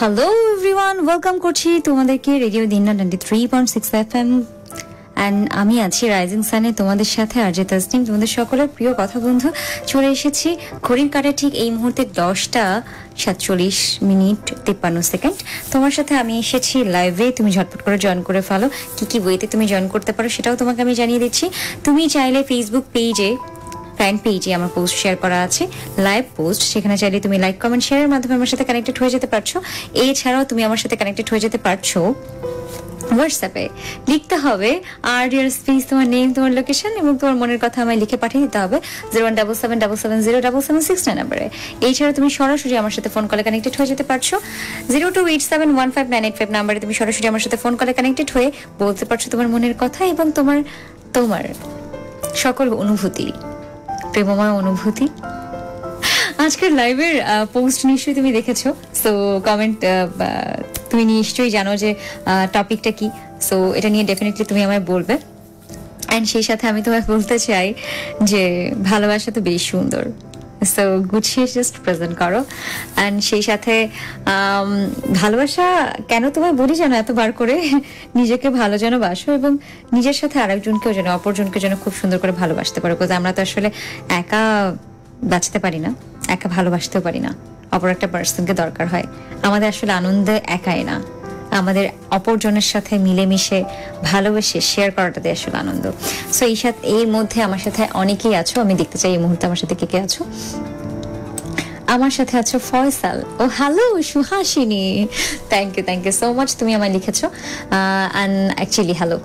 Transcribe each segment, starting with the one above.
Hello everyone, welcome korchi tomaderke radio dinna 93.6 FM and আমি আছি rising সানে তোমাদের সাথে আরজে তাসনিম তোমাদের সকলের প্রিয় কথা বন্ধু চলে এসেছি ঘড়ির কাঁটায় ঠিক এই মুহূর্তে 10:47:53 তোমার সাথে আমি এসেছি লাইভে তুমি ঝটপট করে জয়েন করে ফেলো কি ওয়েতে তুমি জয়েন করতে পারো সেটাও তোমাকে আমি জানিয়ে দিচ্ছি তুমি চাইলে ফেসবুক পেজে Friend page, I am a post share করা আছে লাইভ পোস্ট সেখানে চাইলে তুমি লাইক কমেন্ট শেয়ারের মাধ্যমে আমার সাথে কানেক্টেড হয়ে যেতে পারছো এছাড়াও তুমি আমার সাথে কানেক্টেড হয়ে যেতে পারছো WhatsApp এ লিখতে হবে আর ইওর স্পেস তোমার নেম তোমার লোকেশন এবং তোমার মনের কথা আমায় লিখে পাঠিয়ে দিতে হবে 01777707769 নম্বরে এছাড়াও তুমি সরাসরি আমার সাথে ফোন কলে কানেক্টেড হয়ে যেতে পারছো 028715985 নম্বরে তুমি সরাসরি আমার সাথে ফোন কলে কানেক্টেড হয়ে বলতে পারছো তোমার মনের কথা এবং তোমার সকল অনুভূতি প্রেমময় অনুভূতি আজকের লাইভের পোস্ট নিশ্চয়ই তুমি দেখেছো সো কমেন্ট তুমি নিশ্চয়ই জানো যে টপিকটা কি সো এটা নিয়ে ডেফিনেটলি তুমি আমায় বলবে এন্ড সেই সাথে আমি তোমায় বলতে চাই যে ভালোবাসা তো বেশ সুন্দর সো গুছিয়ে জাস্ট প্রেজেন্ট করো এন্ড সেই সাথে ভালোবাসা কেন তোমায় বলি জানো এতবার করে নিজেকে ভালো যেন বাসো এবং নিজের সাথে আরেকজনকেও যেন অপরজনকে যেন খুব সুন্দর করে ভালোবাসতে পারো কারণ আমরা তো আসলে একা বাঁচতে পারি না একা ভালোবাসতেও পারি না অপর একটা পার্সনকে দরকার হয় আমাদের আসলে আনন্দে একাই না আমাদের অপরজনের সাথে মিলেমিশে ভালোবেসে শেয়ার করাটাতে আসলে আনন্দ সো এই সাথে এর মধ্যে আমার সাথে অনেকেই আছো আমি দেখতে চাই এই মুহূর্তে আমার সাথে কে কে আছো আমার সাথে আছো ফয়সাল ও hello Suhasini thank you so much তুমি আমায় লিখেছো এন্ড অ্যাকচুয়ালি হ্যালো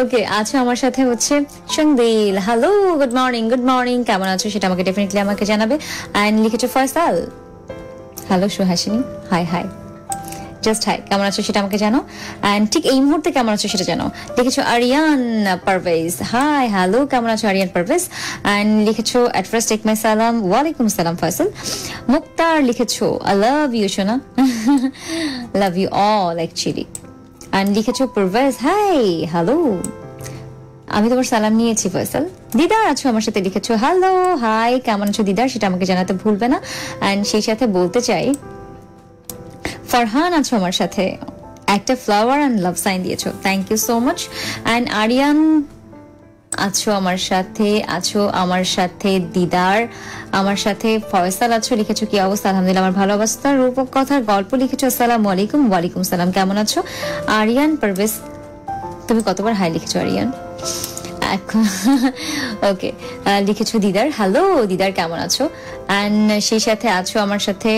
ওকে আচ্ছা আমার সাথে হচ্ছে সঙ্গীল হ্যালো গুড মর্নিং কেমন আছো সেটা আমাকে ডেফিনেটলি আমাকে জানাবে এন্ড লিখেছো Faisal hello Suhasini hi Just hi. Kamara acho sheta amake jano and thik ei muhurte kamara acho sheta jano. Likhecho Aryan Parvez. Hi, hello. Kamara acho Aryan Parvez and likhecho at first take my salam. Wa alaikum salam Faisal. Mukhtar likhecho I love you Shona. Love you all actually. And likhecho Parvez. Hi, hello. আমি তোমার সালাম নিয়েছি ফয়সাল দিদার আছো আমার সাথে লিখেছো hello hi কেমন আছো দিদার সেটা আমাকে জানাতে ভুলবে না and সেই সাথে বলতে চাই Farhan acho amar sathe ekta flower and love sign diyecho thank you so much and Aryan acho amar sathe Didar amar sathe Faisal acho likhecho ki obostha alhamdulillah amar bhalo obostha rupok kothar golpo likhecho assalamu alaikum wa alaikum salam kemon acho Aryan Parvez tumi kotobar hi likhecho Aryan okay likhecho Didar hello Didar kemon acho and সেই সাথে আছো আমার সাথে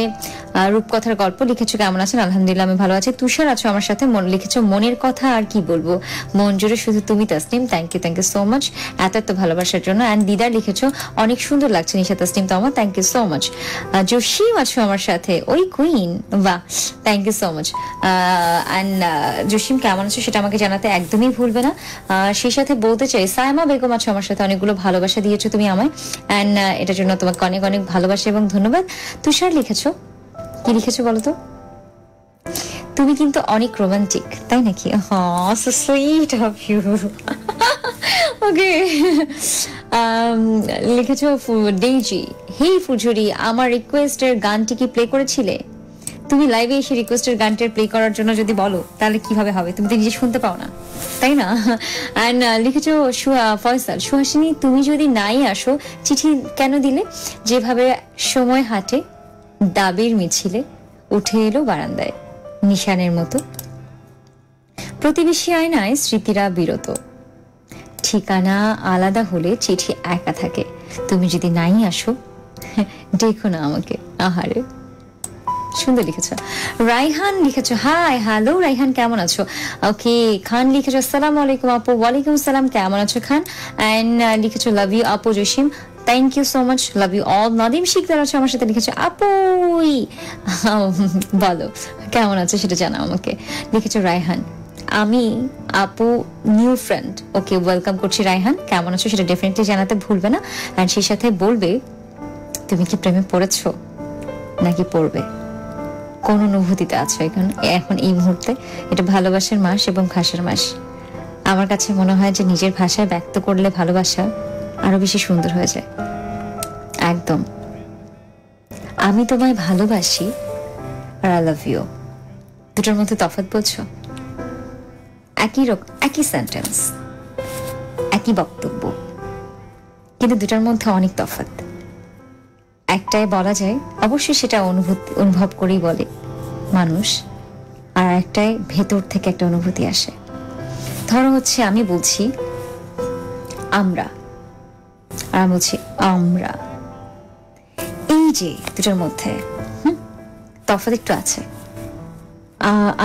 রূপকথার গল্প লিখেছো কেমন আছেন আলহামদুলিল্লাহ আমি ভালো আছি তুষার আছো আমার সাথে মন লিখেছো মনের কথা আর কি বলবো মন জুড়ে শুধু তুমি Tasnim thank you so much এত ভালোবাসার জন্য এন্ড দিদার লিখেছো অনেক সুন্দর লাগছে নিশা তাসনিম তোমার thank you so much Jasim আছো আমার সাথে ওই কুইন বাহ thank you so much and Jasim কেমন আছো সেটা আমাকে জানাতে একদমই ভুলবে না সেই সাথে বলতে চাই সাইমা বেগম আছো আমার সাথে অনেকগুলো ভালোবাসা দিয়েছো তুমি আমায় এন্ড এটার জন্য তোমাকে অনেক অনেক ভালোবাসা এবং ধন্যবাদ তুষার লিখেছো কি লিখেছো বলো তো তুমি কিন্তু অনেক রোমান্টিক তাই নাকি so sweet of you okay লিখেছো ডেজি হে ফুজুরি আমার রিকোয়েস্টের গানটি কি প্লে করেছিলে তুমি লাইভে এসে রিকোয়েস্টের গানটা প্লে করার জন্য যদি বলো তাহলে কিভাবে হবে তুমি তো নিজে শুনতে পাও না তাই না এন্ড লিখেছো ফয়সাল সুহাসিনী তুমি যদি নাই আসো চিঠি কেন দিলে যেভাবে সময় হাঁটে দাবির মিছিলে উঠে এলো বারান্দায় নিশানের মতো প্রতিবেশী আয়নায় স্মৃতিরা বিরত ঠিকানা আলাদা হলে চিঠি একা থাকে তুমি যদি নাই আসো দেখো না আমাকে আহারে সুন্দর লিখেছো রাইহান লিখেছো হাই হ্যালো রাইহান কেমন আছো ওকে খান লিখেছো আসসালামু আলাইকুম আপু ওয়ালাইকুম সালাম কেমন আছো খান এন্ড লিখেছো লাভ ইউ আপু Jasim thank you so much love you all Nadim Sikdar আছো আমার সাথে লিখেছো আপুই বলো কেমন আছো সেটা জানাও আমাকে লিখেছো রাইহান আমি আপু নিউ ফ্রেন্ড ওকে ওয়েলকাম করছি রাইহান কেমন আছো সেটা ডেফিনেটলি জানাতে ভুলবে না এন্ড সেই সাথে বলবে তুমি কি প্রেমে পড়েছো নাকি পড়বে কোন অনুভূতিতে আছো এখন এই মুহূর্তে এটা ভালোবাসার মাস এবং খাসের মাস আমার কাছে মনে হয় যে নিজের ভাষায় ব্যক্ত করলে ভালোবাসা আরো বেশি সুন্দর হয়ে যায় একদম আমি তোমায় ভালোবাসি আর আই লাভ ইউ দুটোর মধ্যে তফাৎ বোঝো? একই রকম, একই সেন্টেন্স, একই বক্তব্য, কিন্তু দুটার মধ্যে অনেক তফাৎ। একটাই বলা যায়, অবশ্যই সেটা অনুভব করেই বলে মানুষ, আর একটাই ভেতর থেকে একটা অনুভূতি আসে। ধরো হচ্ছে আমি বলছি আমরা, আর আমি বলছি আমরা, এই যে দুটার মধ্যে তফাৎ একটু আছে।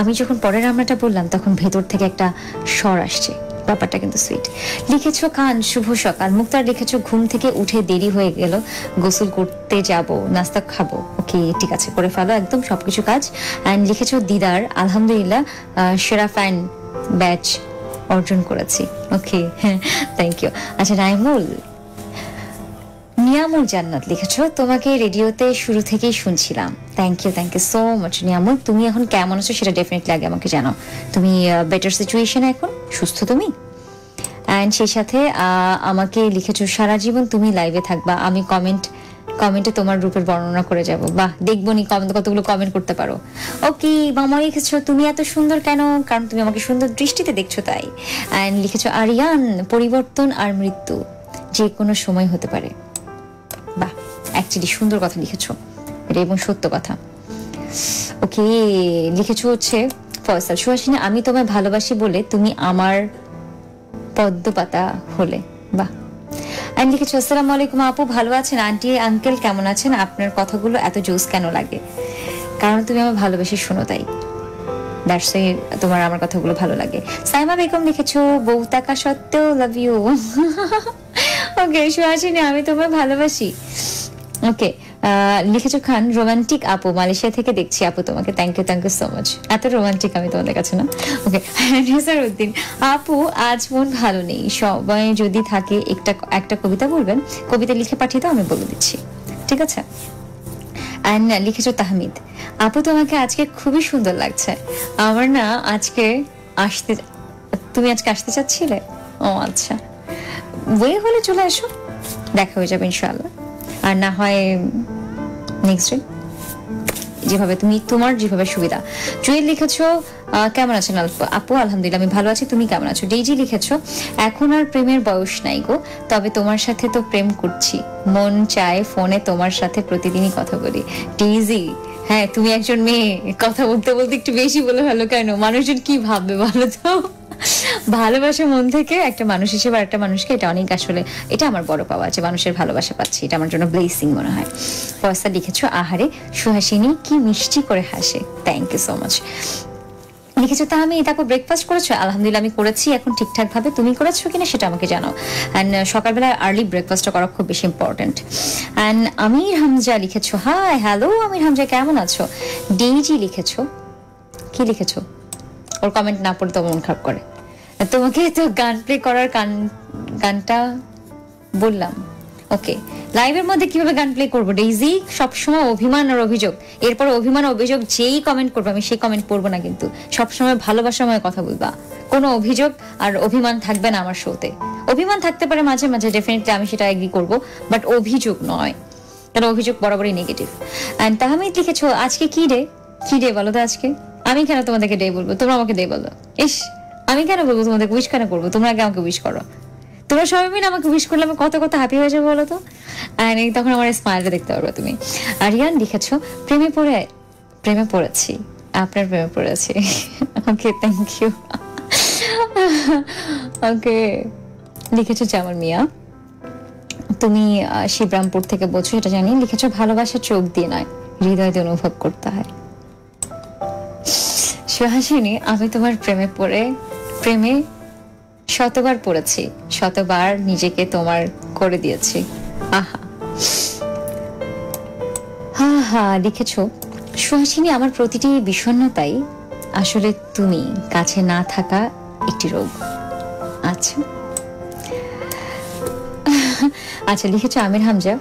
আমি যখন পরের আমরাটা বললাম তখন ভেতর থেকে একটা স্বর আসছে, ব্যাপারটা কিন্তু সুইট। লিখেছো খান, শুভ সকাল। মুক্তার লিখেছো ঘুম থেকে উঠে দেরি হয়ে গেল, গোসল করতে যাব, নাস্তা খাবো। ওকে, ঠিক আছে, করে ফেলো একদম সবকিছু কাজ। অ্যান্ড লিখেছো দিদার, আলহামদুলিল্লাহ সেরা ফ্যান ব্যাচ অর্জন করেছি। ওকে, হ্যাঁ, থ্যাংক ইউ। আচ্ছা, নাইমুল নিয়ামুল জান্নাত লিখেছো, তোমাকে রেডিওতে শুরু থেকেই শুনছিলাম। Thank you so much Niamul. তুমি এখন কেমন আছো সেটা ডেফিনেটলি আগে আমাকে জানাও। তুমি বেটার সিচুয়েশনে এখন, সুস্থ তুমি? অ্যান্ড সেই সাথে আমাকে লিখেছো সারা জীবন তুমি লাইভে থাকবা, আমি কমেন্টে তোমার রূপের বর্ণনা করে যাব। বাহ, দেখবো নি কমেন্ট, কতগুলো কমেন্ট করতে পারো। ওকে, মামা লিখেছো তুমি এত সুন্দর কেন? কারণ তুমি আমাকে সুন্দর দৃষ্টিতে দেখছো তাই। অ্যান্ড লিখেছো আরিয়ান, পরিবর্তন আর মৃত্যু যে কোনো সময় হতে পারে। বাহ, অ্যাকচুয়ালি সুন্দর কথা লিখেছো, এটা এবং সত্য কথা। ওকে, লিখেছো হচ্ছে ফয়সাল সুহাসিনী, আমি তোমায় ভালোবাসি বলে তুমি আমার পদ্ম পাতা হলে। বাহ। আর লিখেছো আসসালামু আলাইকুম আপু, ভালো আছেন? আন্টি আঙ্কেল কেমন আছেন? আপনার কথাগুলো এত জোস কেন লাগে? কারণ তুমি আমার ভালোবাসি শোনো তাই, দ্যাটস ওয়াই তোমার আমার কথাগুলো ভালো লাগে। সাইমা বেগম লিখেছো বউ টাকা সত্ত্বেও লাভ ইউ। ওকে সুহাসিনী, আমি তোমায় ভালোবাসি। ওকে, লিখেছো খান, রোমান্টিক আপু, মালয়েশিয়া থেকে দেখছি আপু তোমাকে। থ্যাংক ইউ সো মাচ, এত রোমান্টিক আমি তোমাদের কাছে না। ওকে, নিসারউদ্দিন আপু, আজ মন ভালো নেই, সবাই যদি থাকে একটা কবিতা বলবেন, কবিতা লিখে পাঠিয়ে দাও, আমি বলে দিচ্ছি, ঠিক আছে? অ্যান্ড লিখেছো তাহমিদ আপু, তোমাকে আজকে খুবই সুন্দর লাগছে। আমার না আজকে তুমি আজকে আসতে চাচ্ছিলে? ও আচ্ছা, ওয়ে হলে চলে আসো, দেখা হয়ে যাবে ইনশাআল্লাহ, আর না হয় নেক্সট উইক, যেভাবে তোমার যেভাবে সুবিধা। জুয়েল লিখেছো কেমন আছেন আপু? আলহামদুলিল্লাহ আমি ভালো আছি, তুমি কেমন আছো? ডেইজি লিখেছো এখন আর প্রেমের বয়স নাই গো, তবে তোমার সাথে তো প্রেম করছি, মন চায় ফোনে তোমার সাথে প্রতিদিনই কথা বলি। ডেইজি, হ্যাঁ তুমি একজন মেয়ে, কথা বলতে বলতে একটু বেশি বলে ভালো কেন? মানুষজন কি ভাববে ভালো? তো ভালোবাসা মন থেকে, একটা মানুষ হিসেবে একটা মানুষকে, এটা অনেক, আসলে এটা আমার বড় পাওয়া আছে, মানুষের ভালোবাসা পাচ্ছি, এটা আমার জন্য ব্লেসিং মনে হয়। পয়সা লিখেছো আহারে সুহাসিনী কি মিষ্টি করে হাসে। Thank you so much. লিখেছো তা আমি তাকে ব্রেকফাস্ট করেছো? আলহামদুলিল্লাহ আমি করেছি এখন ঠিকঠাক ভাবে, তুমি করেছো কিনা সেটা আমাকে জানাও। অ্যান্ড সকালবেলা আর্লি ব্রেকফাস্টটা করা খুব বেশি ইম্পর্টেন্ট। অ্যান্ড আমির হামজা লিখেছো, হাই হ্যালো আমির হামজা কেমন আছো? ডেইজি লিখেছো, কি লিখেছো? ওর কমেন্ট না পড়ে তো মন খারাপ করে। তোমাকে তো গান প্লে করার গানটা বললাম। ওকে, লাইভের মধ্যে কিভাবে গান প্লে করবো? ডেইজি সবসময় অভিমান আর অভিযোগ, এরপর অভিমান অভিযোগ যেই কমেন্ট করবো আমি সেই কমেন্ট পড়বো না, কিন্তু সবসময় ভালোবাসাময় কথা বলবা, কোনো অভিযোগ আর অভিমান থাকবে না আমার শোতে। অভিমান থাকতে পারে মাঝে মাঝে, ডেফিনেটলি আমি সেটা এগ্রি করবো, বাট অভিযোগ নয়, কারণ অভিযোগ বরাবরই নেগেটিভ। অ্যান্ড তাহমিদ লিখেছো আজকে কি ডে বলো তো? আজকে আমি কেন তোমাদেরকে ডে বলবো, তোমরা আমাকে ডে বলো। ইস, আমি কেন বলবো তোমাদের? উইশ কেন করবো? তোমরা আগে আমাকে উইশ করো, তোমরা সবাই মিলে আমাকে উইশ করলে আমি কত হ্যাপি হয়ে যাবো বলো তো? তখন আমার স্মাইলটা দেখতে পারবো তুমি। আরিয়ান লিখেছো প্রেমে পড়েছি, আপনার প্রেমে পড়েছি। ওকে, থ্যাংক ইউ। ওকে, লিখেছো জামাল মিয়া, তুমি শিবরামপুর থেকে বলছো এটা জানি। লিখেছো ভালোবাসা চোখ দিয়ে নয়, হৃদয় দিয়ে অনুভব করতে হয়। সুহাসিনী আমি তোমার প্রেমে শতবার পড়েছি, শতবার নিজেকে তোমার করে দিয়েছি। আহা হা হা লিখেছো সুহাসিনী, আমার প্রতিটি বিষণ্ণতাই আসলে তুমি কাছে না থাকা একটি রোগ। আচ্ছা লিখেছো আমির হামজা,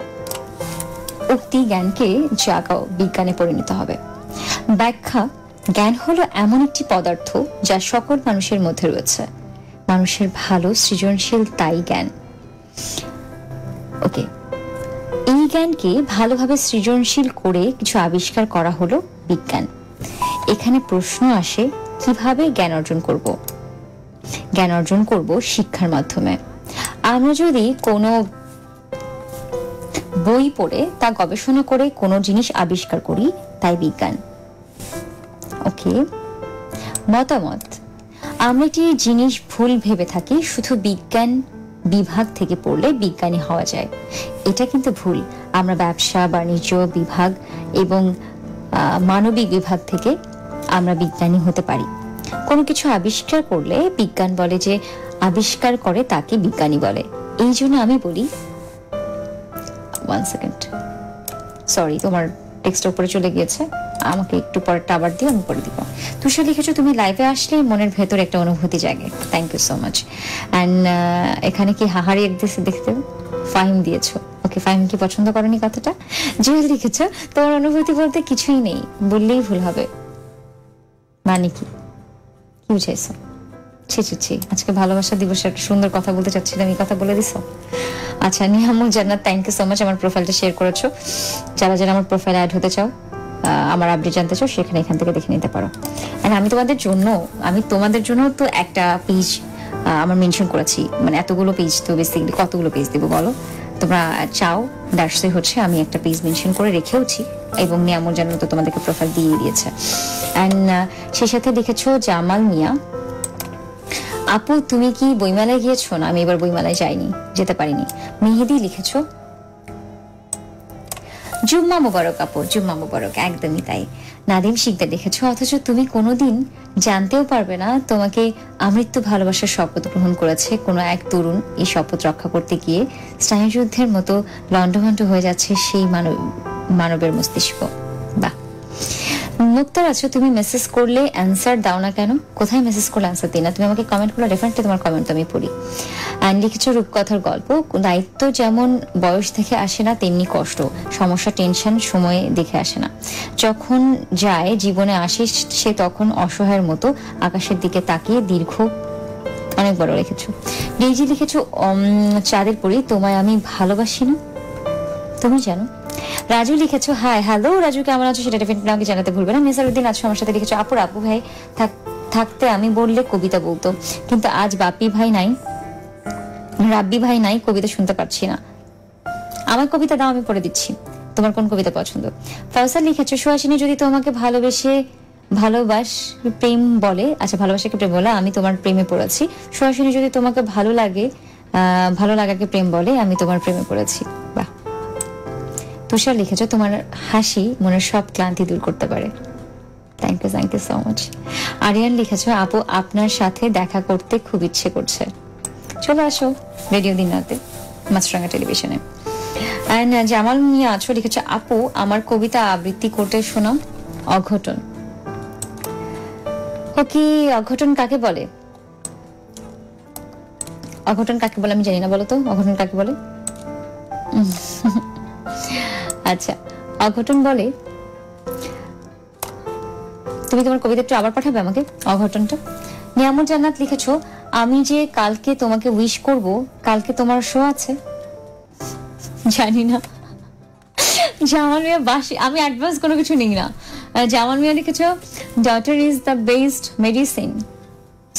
উক্তি জ্ঞানকে জাগাও, বিজ্ঞানে পরিণত হবে। ব্যাখ্যা, জ্ঞান হলো এমন একটি পদার্থ যা সকল মানুষের মধ্যে রয়েছে, মানুষের ভালো সৃজনশীল তাই জ্ঞান। ওকে, এই জ্ঞানকে ভালোভাবে সৃজনশীল করে কিছু আবিষ্কার করা হলো বিজ্ঞান। এখানে প্রশ্ন আসে, কিভাবে জ্ঞান অর্জন করব? জ্ঞান অর্জন করব শিক্ষার মাধ্যমে। আমরা যদি কোনো বই পড়ে তা গবেষণা করে কোনো জিনিস আবিষ্কার করি, তাই বিজ্ঞান। ওকে, মতামত। আমরা কি জিনিস ভুল ভেবে থাকি, শুধু বিজ্ঞান বিভাগ থেকে পড়লে বিজ্ঞানী হওয়া যায়, এটা কিন্তু ভুল। আমরা ব্যবসা বাণিজ্য বিভাগ এবং মানবিক বিভাগ থেকে আমরা বিজ্ঞানী হতে পারি। কোনো কিছু আবিষ্কার করলে বিজ্ঞান বলে, যে আবিষ্কার করে তাকে বিজ্ঞানী বলে। এই জন্য আমি বলি, সরি তোমার টেক্সট উপরে চলে গিয়েছে, আমাকে একটু পরে টাবার দিয়ে আমি পরে দিব। তুষার লিখেছো, তুমি লাইভে আসলে মনের ভেতর একটা অনুভূতি জাগে। Thank you so much. And এখানে কি হাহারি একদেশে দেখতে ফাইম দিয়েছো? ওকে, ফাইম কি পছন্দ করনি কথাটা? জুয়েল লিখেছো, তোমার অনুভূতি বলতে কিছুই নেই বললেই ভুল হবে। মানে কি বুঝাইছো? ছি, আজকে ভালোবাসা দিবসে একটা সুন্দর কথা বলতে চাচ্ছিলাম, এই কথা বলে দিছো। আচ্ছা, নিহামুল জান্নাত, থ্যাংক ইউ সো মাচ, আমার প্রোফাইলটা শেয়ার করেছো। যারা যারা আমার প্রোফাইলে অ্যাড হতে চাও, আমার আপডেট জানতে চাও, সেখানে এখান থেকে দেখে নিতে পারো। অ্যান্ড আমি তোমাদের জন্য তো একটা পেজ আমার মেনশন করেছি, মানে এতগুলো পেজ তো বেসিক্যালি কতগুলো পেজ দেবো বলো, তোমরা চাও। দ্যাটসই হচ্ছে আমি একটা পেজ মেনশন করে রেখেওছি, এবং নিয়ামুল জান্নাত তো তোমাদেরকে প্রোফাইল দিয়ে দিয়েছে। অ্যান্ড সেই সাথে দেখেছো জামাল মিয়া, আপু তুমি কি বইমেলায় গিয়েছো? না, আমি এবার বইমেলায় যাইনি, যেতে পারিনি। মেহেদি লিখেছো, জুম্মা মোবারক আপু, জুম্মা মোবারক, একদমই তাই। নাদিম শিকদার লিখেছো, অথচ তুমি কোনোদিন জানতেও পারবে না তোমাকে আমৃত্যু ভালোবাসার শপথ গ্রহণ করেছে কোনো এক তরুণ। এই শপথ রক্ষা করতে গিয়ে স্নায়ুযুদ্ধের মতো লণ্ডভণ্ড হয়ে যাচ্ছে সেই মানবের মস্তিষ্ক। বাহ। মুক্তার আছো, তুমি মেসেজ করলে অ্যান্সার দাও না কেন? কোথায় মেসেজ করলে অ্যান্সার দিই না? তুমি আমাকে কমেন্ট করলে ডেফিনেটলি তোমার কমেন্ট আমি পড়ি। অ্যান্ড লিখেছো রূপকথার গল্প, দায়িত্ব যেমন বয়স থেকে আসে না, তেমনি কষ্ট, সমস্যা, টেনশন সময়ে দেখে আসে না। যখন যায় জীবনে আসে সে তখন অসহায়ের মতো আকাশের দিকে তাকিয়ে দীর্ঘ, অনেক বড় লিখেছো। ডেজি লিখেছো, চাঁদের পরি তোমায় আমি ভালোবাসি না, তুমি জানো। রাজু লিখেছো, হাই হ্যালো রাজু, কেমন আছো সেটা ডেফিনেটলি আমাকে জানাতে ভুলবে না। নেসারউদ্দিন আছো আমার সাথে, লিখেছো আপুর আপু ভাই থাকতে আমি বললে কবিতা বলতো, কিন্তু আজ বাপি ভাই নাই, রাব্বি ভাই নাই, কবিতা শুনতে পাচ্ছি না। আমার কবিতা দাও, আমি পড়ে দিচ্ছি। তোমার কোন কবিতা পছন্দ? ফাউসাল লিখেছো, সুহাসিনী যদি তোমাকে প্রেম বলে, আচ্ছা ভালোবাসাকে প্রেম বলে, আমি তোমার প্রেমে পড়েছি। সুহাসিনী যদি তোমাকে ভালো লাগাকে প্রেম বলে, আমি তোমার প্রেমে পড়েছি। বাহ। তুষার লিখেছো, তোমার হাসি মনের সব ক্লান্তি দূর করতে পারে। Thank you so much. Aryan লিখেছো, আপু আপনার সাথে দেখা করতে খুব ইচ্ছে করছে, চলে আসো রেডিও দিনাতে মাছরাঙা টেলিভিশনে। অ্যান্ড জামাল মিয়া আছো, লিখেছো আপু আমার কবিতা আবৃত্তি করতে শোনো, অঘটন। ওকে, অঘটন কাকে বলে আমি জানি না, বলো তো অঘটন কাকে বলে? আচ্ছা, অঘটন বলে, তুমি তোমার কবিতাটা আবার পাঠাবে আমাকে, অঘটনটা। নিয়ামুল জান্নাত লিখেছো, আমি যে কালকে তোমাকে উইশ করব, কালকে তোমার শো আছে, জানি না। জামাল মিয়া বাসি, আমি অ্যাডভান্স কোনো কিছু নিই না। জামাল মিয়া লিখেছো, daughter is the best medicine,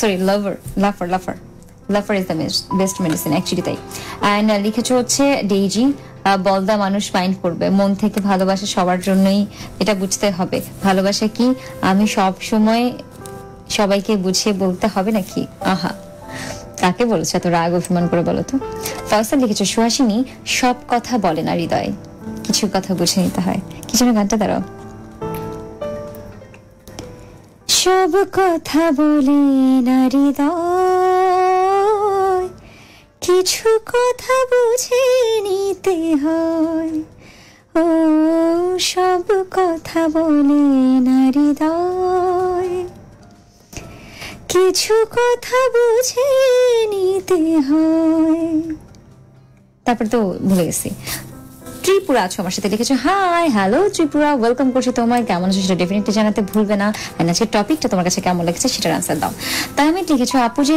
sorry lover is the best medicine, actually তাই। অ্যান্ড লিখেছো হচ্ছে ডেইজি, বলদা মানুষ মাইন্ড করবে, মন থেকে ভালোবাসা সবার জন্যই, এটা বুঝতে হবে। ভালোবাসা কি আমি সব সময় সবাইকে বুঝিয়ে বলতে হবে নাকি? আহা, তাকে বলেছে এত রাগ অভিমান করে, বলো তো। ফয়সাল লিখেছে, সুহাসিনী সব কথা বলে না হৃদয়, কিছু কথা বুঝে নিতে হয়। কিছু না, গানটা দাঁড়াও। সব কথা বলে না হৃদয়, কিছু কথা বুঝে নিতে হয়, ও সব কথা বলে না হৃদয়, কিছু কথা বুঝে নিতে হয়। তারপর তো ভুলে গেছি। ত্রিপুরা আছো আমার সাথে, লিখেছো হাই হ্যালো ত্রিপুরা, ওয়েলকাম করছি তোমায়, কেমন আছো সেটা ডেফিনেটলি জানাতে ভুলবে না। আজকের টপিকটা তোমার কাছে কেমন লাগছে সেটার আনসার দাও। তাই আমি লিখেছো, আপু যে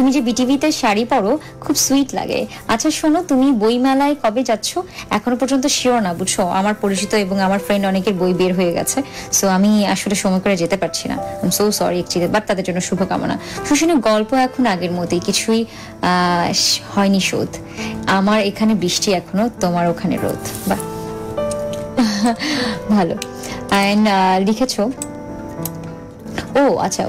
তুমি যে বিটিভিতে শাড়ি পরো খুব সুইট লাগে। আচ্ছা শোনো, তুমি বই মেলায় কবে যাচ্ছ? এখনো পর্যন্ত শিওর না, বুঝছো? আমার পরিচিত এবং আমার ফ্রেন্ড অনেকের বই বের হয়ে গেছে, সো আমি আসলে সময় করে যেতে পারছি না। I am so sorry actually, but তাদের জন্য শুভকামনা। সুশীনের গল্প এখন আগের মতোই, কিছুই হয়নি শোধ। আমার এখানে বৃষ্টি এখনো, তোমার ওখানে রোদ। বা ভালো। অ্যান্ড লিখেছো, ও আচ্ছা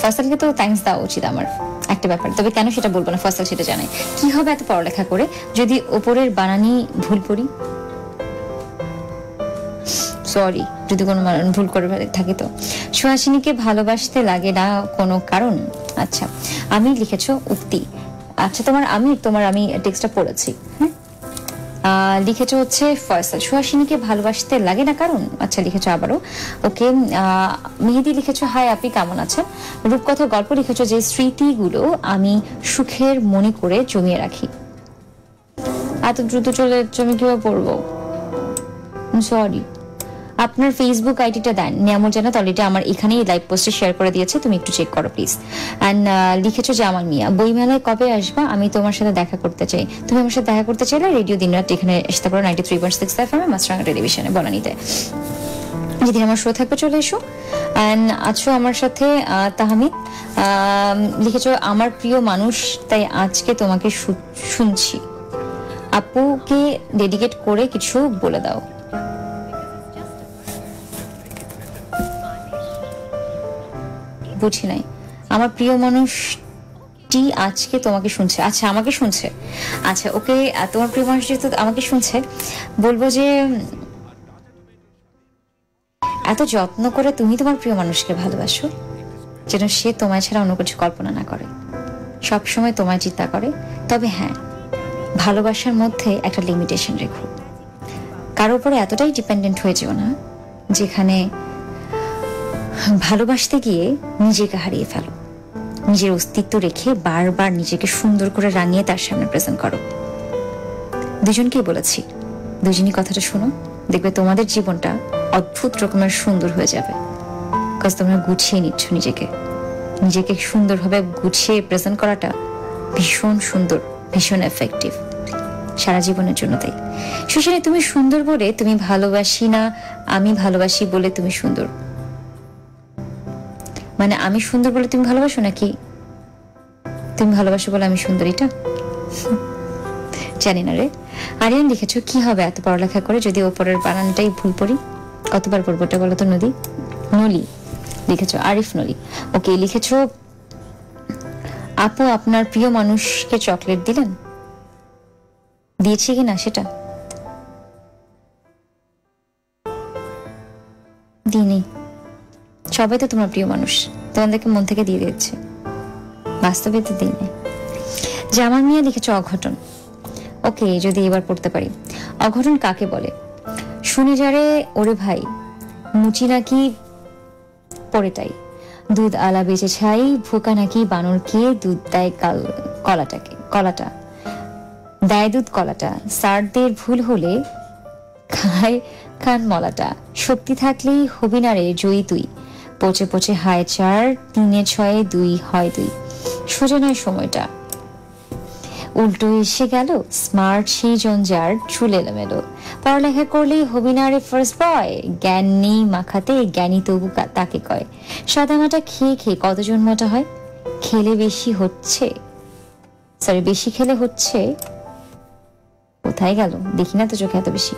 ফাসালকে তো থ্যাঙ্কস দেওয়া উচিত আমার, একটা ব্যাপার। তবে কেন সেটা বলবো না, ফাসাল সেটা জানে। কি হবে এত পড়ালেখা করে যদি ওপরের বানানি ভুল করি? সরি যদি কোনো ভুল করে থাকি। তো সুহাসিনীকে ভালোবাসতে লাগে না কোনো কারণ। আচ্ছা আমি লিখেছো উক্তি। আচ্ছা তোমার আমি টেক্সটটা পড়েছি। হ্যাঁ লিখেছো হচ্ছে ফয়সাল, সুহাসিনীকে ভালোবাসতে লাগে না কারণ। আচ্ছা লিখেছো আবারও, ওকে। মেহেদি লিখেছো, হাই আপনি কেমন আছেন? রূপকথা গল্প লিখেছো যে স্মৃতিগুলো আমি সুখের মনে করে জমিয়ে রাখি। এত দ্রুত চলে জমি কিভাবে পড়বো? সরি। আপনার ফেসবুক আইডিটা দেন। নিয়ামুল জানাত অলরেডি আমার এখানেই লাইভ পোস্টে শেয়ার করে দিয়েছে, তুমি একটু চেক করো প্লিজ। অ্যান্ড লিখেছো যে আমার মিয়া, বইমেলায় কবে আসবা? আমি তোমার সাথে দেখা করতে চাই। তুমি আমার সাথে দেখা করতে চাইলে রেডিও দিনরাত এখানে আসতে পারো 93.6 FM মাছরাঙা টেলিভিশনে বনানীতে। যেদিন আমার শো থাকবে চলে এসো। অ্যান্ড আছো আমার সাথে তাহমিদ। লিখেছো আমার প্রিয় মানুষ, তাই আজকে তোমাকে শুনছি। আপুকে ডেডিকেট করে কিছু বলে দাও। বুঝি নাই। আমার প্রিয় মানুষটি আজকে তোমাকে শুনছে। আচ্ছা আমাকে শুনছে। আচ্ছা ওকে, তোমার প্রিয় মানুষ যেহেতু আমাকে শুনছে, বলবো যে এত যত্ন করে তুমি তোমার প্রিয় মানুষকে ভালোবাসো যেন সে তোমায় ছাড়া অন্য কিছু কল্পনা না করে, সবসময় তোমায় চিন্তা করে। তবে হ্যাঁ, ভালোবাসার মধ্যে একটা লিমিটেশন রেখো। কারো উপরে এতটাই ডিপেন্ডেন্ট হয়ে যেও না যেখানে ভালোবাসতে গিয়ে নিজেকে হারিয়ে ফেলো। নিজের অস্তিত্ব রেখে বারবার নিজেকে সুন্দর করে রাঙিয়ে তার সামনে প্রেজেন্ট করো। দুজনকেই বলেছি, দুজনই কথাটা শোনো, দেখবে তোমাদের জীবনটা অদ্ভুত রকমের সুন্দর হয়ে যাবে। কারণ তোমরা গুছিয়ে নিচ্ছ নিজেকে। নিজেকে সুন্দরভাবে গুছিয়ে প্রেজেন্ট করাটা ভীষণ সুন্দর, ভীষণ এফেক্টিভ সারা জীবনের জন্য। তাই সুশীল, তুমি সুন্দর বলে তুমি ভালোবাসি না, আমি ভালোবাসি বলে তুমি সুন্দর। মানে আমি সুন্দর বলে তুমি ভালোবাসো, নাকি তুমি ভালোবাসো বলে আমি সুন্দর? এটা জানি না রে। আরিয়ান লিখেছো, কি হবে এত পড়ালেখা করে যদি ওপরের বানানটাই ভুল পড়ি? কতবার পড়বোটা বলো তো? নদী নলি লিখেছো, আরিফ নলি। ওকে লিখেছো, আপু আপনার প্রিয় মানুষকে চকলেট দিলেন, দিয়েছে কিনা সেটা? দিইনি। সবাই তো তোমার প্রিয় মানুষ, তোমাদেরকে মন থেকে দিয়ে দিচ্ছে, বাস্তবে তো দিই না। জামাল মিয়া লিখেছে অঘটন। ওকে যদি এবার পড়তে পারি। অঘটন কাকে বলে? শুনে যারে ওরে ভাই, মুচি নাকি পড়ে তাই, দুধ আলা বেঁচে ছাই, ভোকা নাকি বানরকে দুধ দেয় কলাটা দেয় দুধ কলাটা, সারদের ভুল হলে খায় কান মলাটা, শক্তি থাকলেই হবি না রে জয়ী তুই, পচে পচে হায় চার, তিনে ছয়ে দুই হয় দুই, সোজা নয় সময়টা, উল্টো এসে গেল স্মার্ট সেই জঞ্জার চুল এলোমেলো, পড়ালেখা করলেই হবি না রে ফার্স্ট বয়, জ্ঞান নেই মাখাতে জ্ঞানী তবু তাকে কয়, সাদামাটা খেয়ে খেয়ে কতজন মোটা হয়, বেশি খেলে হচ্ছে কোথায় গেল দেখি না তো চোখে এত বেশি।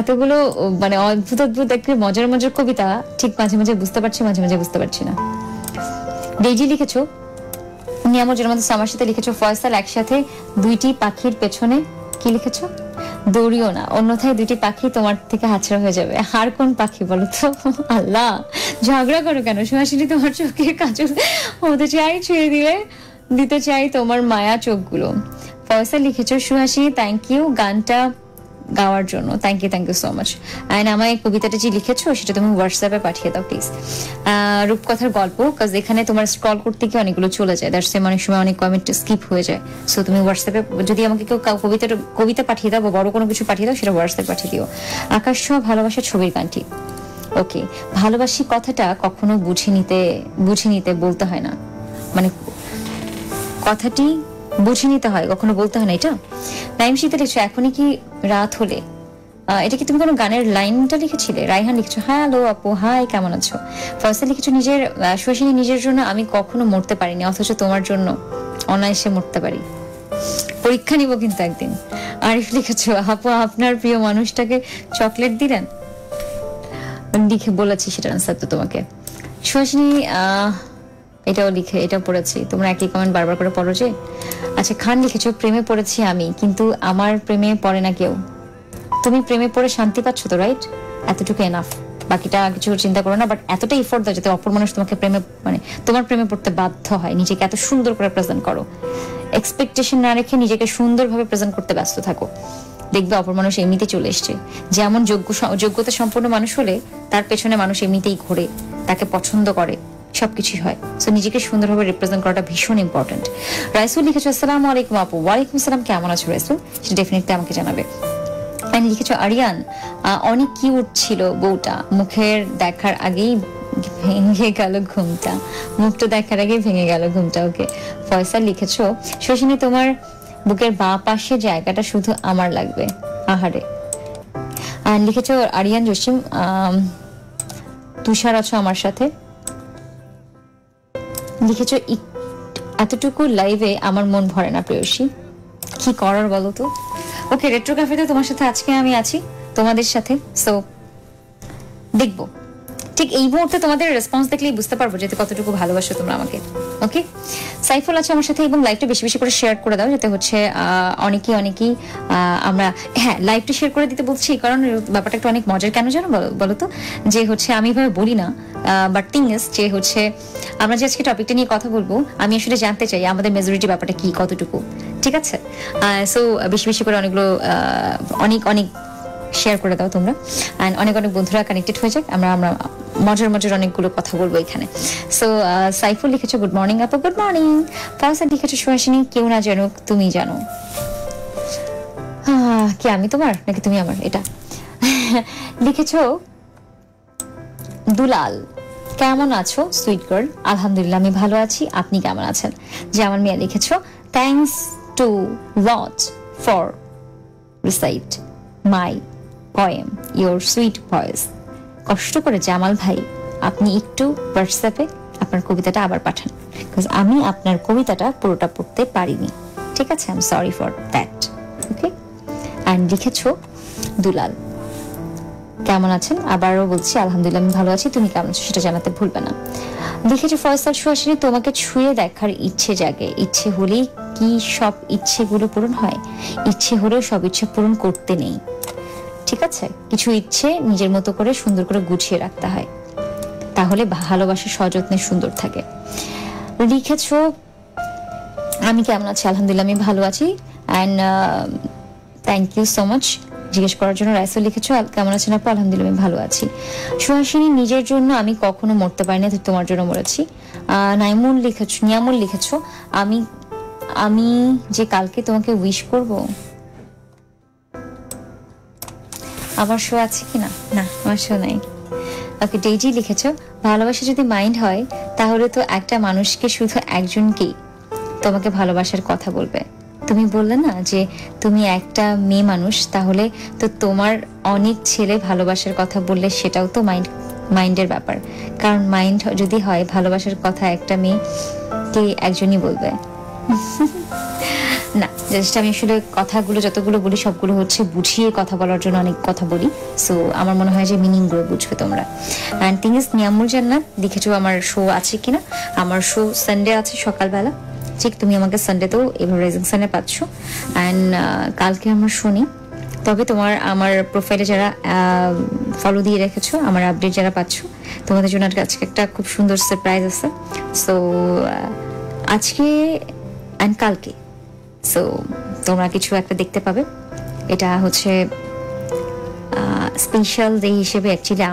এতগুলো মানে অদ্ভুত অদ্ভুত একটা মজার মজার কবিতা, ঠিক মাঝে মাঝে বুঝতে পারছি, মাঝে মাঝে বুঝতে পারছি না। ডেজি লিখেছো, নিয়ামতের মধ্যে আমার সাথে লিখেছো ফয়সাল, একসাথে দুইটি পাখির পেছনে কি লিখেছো? দৌড়িও না অন্যথায় দুইটি পাখি তোমার থেকে হাতছাড়া হয়ে যাবে। আর কোন পাখি বলো তো? আল্লাহ, ঝগড়া করো কেন? সুহাসিনী তোমার চোখে কাজল হতে চাই, ছুঁয়ে দিয়ে দিতে চাই তোমার মায়া চোখগুলো। ফয়সাল লিখেছো, সুহাসিনী থ্যাংক ইউ, গানটা গাওয়ার জন্য thank you so much. And আমায় এই কবিতাটা যে লিখেছো সেটা তুমি হোয়াটসঅ্যাপে পাঠিয়ে দাও প্লিজ, রূপকথার গল্প, কারণ এখানে তোমার স্ক্রল করতে গিয়ে অনেকগুলো চলে যায়, দ্যাটস অনেক সময় অনেক কমেন্ট স্কিপ হয়ে যায়। সো তুমি হোয়াটসঅ্যাপে যদি আমাকে কেউ কবিতা পাঠিয়ে দাও বা বড় কোনো কিছু পাঠিয়ে দাও সেটা হোয়াটসঅ্যাপে পাঠিয়ে দিও। আকাশ সহ ভালোবাসা ছবির গানটি, ওকে। ভালোবাসি কথাটা কখনো বুঝে নিতে বলতে হয় না, মানে কথাটি বুঝে নিতে হয়, কখনো বলতে হয় না। এটা নাইম শীতে লিখছো, এখনই কি রাত হলে, এটা কি তুমি কোনো গানের লাইনটা লিখেছিলে? রায়হান লিখছো, হ্যালো আপু, হাই কেমন আছো? ফয়সাল লিখেছো, নিজের জন্য আমি কখনো মরতে পারিনি, অথচ তোমার জন্য অনায়াসে মরতে পারি, পরীক্ষা নিব কিন্তু একদিন। আরিফ লিখেছো, আপু আপনার প্রিয় মানুষটাকে চকলেট দিলেন, লিখে বলেছি সেটা আনসার তো তোমাকে। সুহাসিনী এটাও লিখে, এটা পড়েছি, তোমরা একই কমেন্ট বারবার করে পড়ো যে। আচ্ছা, খান লিখেছো, প্রেমে পড়েছি আমি, কিন্তু আমার প্রেমে পড়ে না কেউ। তুমি প্রেমে পড়ে শান্তি পাচ্ছ তো, রাইট? এতটুকু এনাফ, বাকিটা কিছু চিন্তা করো না। বাট এতটা এফোর্ট দাও যাতে অপর মানুষ তোমাকে প্রেমে, মানে তোমার প্রেমে পড়তে বাধ্য হয়। নিজেকে এত সুন্দর করে প্রেজেন্ট করো, এক্সপেকটেশন না রেখে নিজেকে সুন্দরভাবে প্রেজেন্ট করতে ব্যস্ত থাকো, দেখবে অপর মানুষ এমনিতে চলে এসছে। যেমন যোগ্যতা সম্পন্ন মানুষ হলে তার পেছনে মানুষ এমনিতেই ঘোরে, তাকে পছন্দ করে, সবকিছুই হয়। সো নিজেকে সুন্দরভাবে রিপ্রেজেন্ট করাটা ভীষণ ইম্পর্টেন্ট। রাইসুল লিখেছো, আসসালামু আলাইকুম আপু। ওয়ালাইকুম আসসালাম, কেমন আছো রাইসুল? সেটা ডেফিনেটলি আমাকে জানাবে। অ্যান্ড লিখেছো আরিয়ান, অনেক কিউট ছিল বউটা, মুখের দেখার আগেই ভেঙে গেল ঘুমটা, মুখটা দেখার আগেই ভেঙে গেল ঘুমটা, ওকে। ফয়সাল লিখেছো, শশিনী তোমার বুকের বা পাশে জায়গাটা শুধু আমার লাগবে, আহারে। আর লিখেছো আরিয়ান জসিম, তুষার আছো আমার সাথে। লিখেছো এতটুকু লাইভে আমার মন ভরে না প্রেয়সী, কি করার বলো তো। ওকে, রেট্রো ক্যাফেতে তোমার সাথে আজকে আমি আছি, তোমাদের সাথে। সো দেখবো ঠিক এই মুহূর্তে তোমাদের রেসপন্স দেখলেই বুঝতে পারবো যে কতটুকু ভালোবাসো তোমরা আমাকে, ওকে। সাইফুল আছে আমার সাথে, এবং লাইভটা বেশি বেশি করে শেয়ার করে দাও যাতে হচ্ছে অনেকেই আমরা, হ্যাঁ লাইভটা শেয়ার করে দিতে বলছি, কারণ ব্যাপারটা একটু অনেক মজার। কেন জানো বলো তো, যে হচ্ছে আমি এভাবে বলি না, বাট থিং ইজ যে হচ্ছে আমরা যে আজকে টপিকটা নিয়ে কথা বলবো, আমি আসলে জানতে চাই আমাদের মেজরিটি ব্যাপারটা কি, কতটুকু, ঠিক আছে? সো বেশি বেশি করে অনেক শেয়ার করে দাও তোমরা, অ্যান্ড অনেক বন্ধুরা কানেক্টেড হয়ে যাক। আমরা মজার অনেকগুলো কথা বলবো এখানে। সো সাইফুল লিখেছো, গুড মর্নিং আপু। Good morning. ফাউসান লিখেছো, সুহাসিনী কেউ না জানুক তুমি জানো। কি আমি তোমার নাকি তুমি আমার, এটা লিখেছো দুলাল, কেমন আছো সুইট গার্ল? আলহামদুলিল্লাহ আমি ভালো আছি, আপনি কেমন আছেন? জামান মিয়া লিখেছো, thanks to lot for recite my poem, your sweet voice. কষ্ট করে জামাল ভাই আপনি একটু হোয়াটসঅ্যাপে আপনার কবিতাটা আবার পাঠান, বিকজ আমি আপনার কবিতাটা পুরোটা পড়তে পারিনি, ঠিক আছে? I am sorry for that, okay. আর লিখেছো দুলাল, কেমন আছেন? আবারও বলছি আলহামদুলিল্লাহ আমি ভালো আছি, তুমি কেমন আছো সেটা জানাতে ভুলবে না। লিখেছো ফয়সাল, সুহাসিনী তোমাকে ছুঁয়ে দেখার ইচ্ছে জাগে, ইচ্ছে হলেই কি সব ইচ্ছেগুলো পূরণ হয়? ইচ্ছে হলেও সব ইচ্ছে পূরণ করতে নেই, ঠিক আছে? কিছু ইচ্ছে নিজের মতো করে সুন্দর করে গুছিয়ে রাখতে হয়, তাহলে ভালোবাসা সযত্নে সুন্দর থাকে। লিখেছো আমি কেমন আছি? আলহামদুলিল্লাহ আমি ভালো আছি, and thank you so much জিজ্ঞেস করার জন্য। রাইসুল লিখেছো, কেমন আছেন আপু? আলহামদুলিল্লাহ আমি ভালো আছি। সুহাসিনী, নিজের জন্য আমি কখনো মরতে পারি না, তোমার জন্য মরেছি। নিয়ামুল লিখেছো, আমি যে কালকে তোমাকে উইশ করবো, আমার শো আছে কিনা? না, আমার শো নাই। ওকে, ডেইজি লিখেছো, ভালোবাসা যদি মাইন্ড হয় তাহলে তো একটা মানুষকে শুধু একজনকেই তোমাকে ভালোবাসার কথা বলবে। তুমি বললে না যে তুমি একটা মেয়ে মানুষ, তাহলে তো তোমার অনেক ছেলে ভালোবাসার কথা বললে সেটাও তো মাইন্ডের ব্যাপার, কারণ মাইন্ড যদি হয় ভালোবাসার কথা একটা মেয়েকে একজনই বলবে না। জাস্ট আমি আসলে কথাগুলো যতগুলো বলি সবগুলো হচ্ছে বুঝিয়ে কথা বলার জন্য অনেক কথা বলি, সো আমার মনে হয় যে মিনিংগুলো বুঝবে তোমরা। অ্যান্ড থিং ইজ, নিয়ামুল জান্নাত লিখেছো, আমার শো আছে কিনা? আমার শো সানডে আছে সকালবেলা, ঠিক তুমি আমাকে সানডেতেও এভাবে রেজিং সানে পাচ্ছ। অ্যান্ড কালকে আমার শো নেই, তবে আমার প্রোফাইলে যারা ফলো দিয়ে রেখেছো, আমার আপডেট যারা পাচ্ছ, তোমাদের জন্য আজকে একটা খুব সুন্দর সারপ্রাইজ আছে। সো আজকে অ্যান্ড কালকে সো তোমরা কিছু একটা দেখতে পাবে, এটা হচ্ছে স্পেশাল ডে হিসেবে অ্যাকচুয়ালি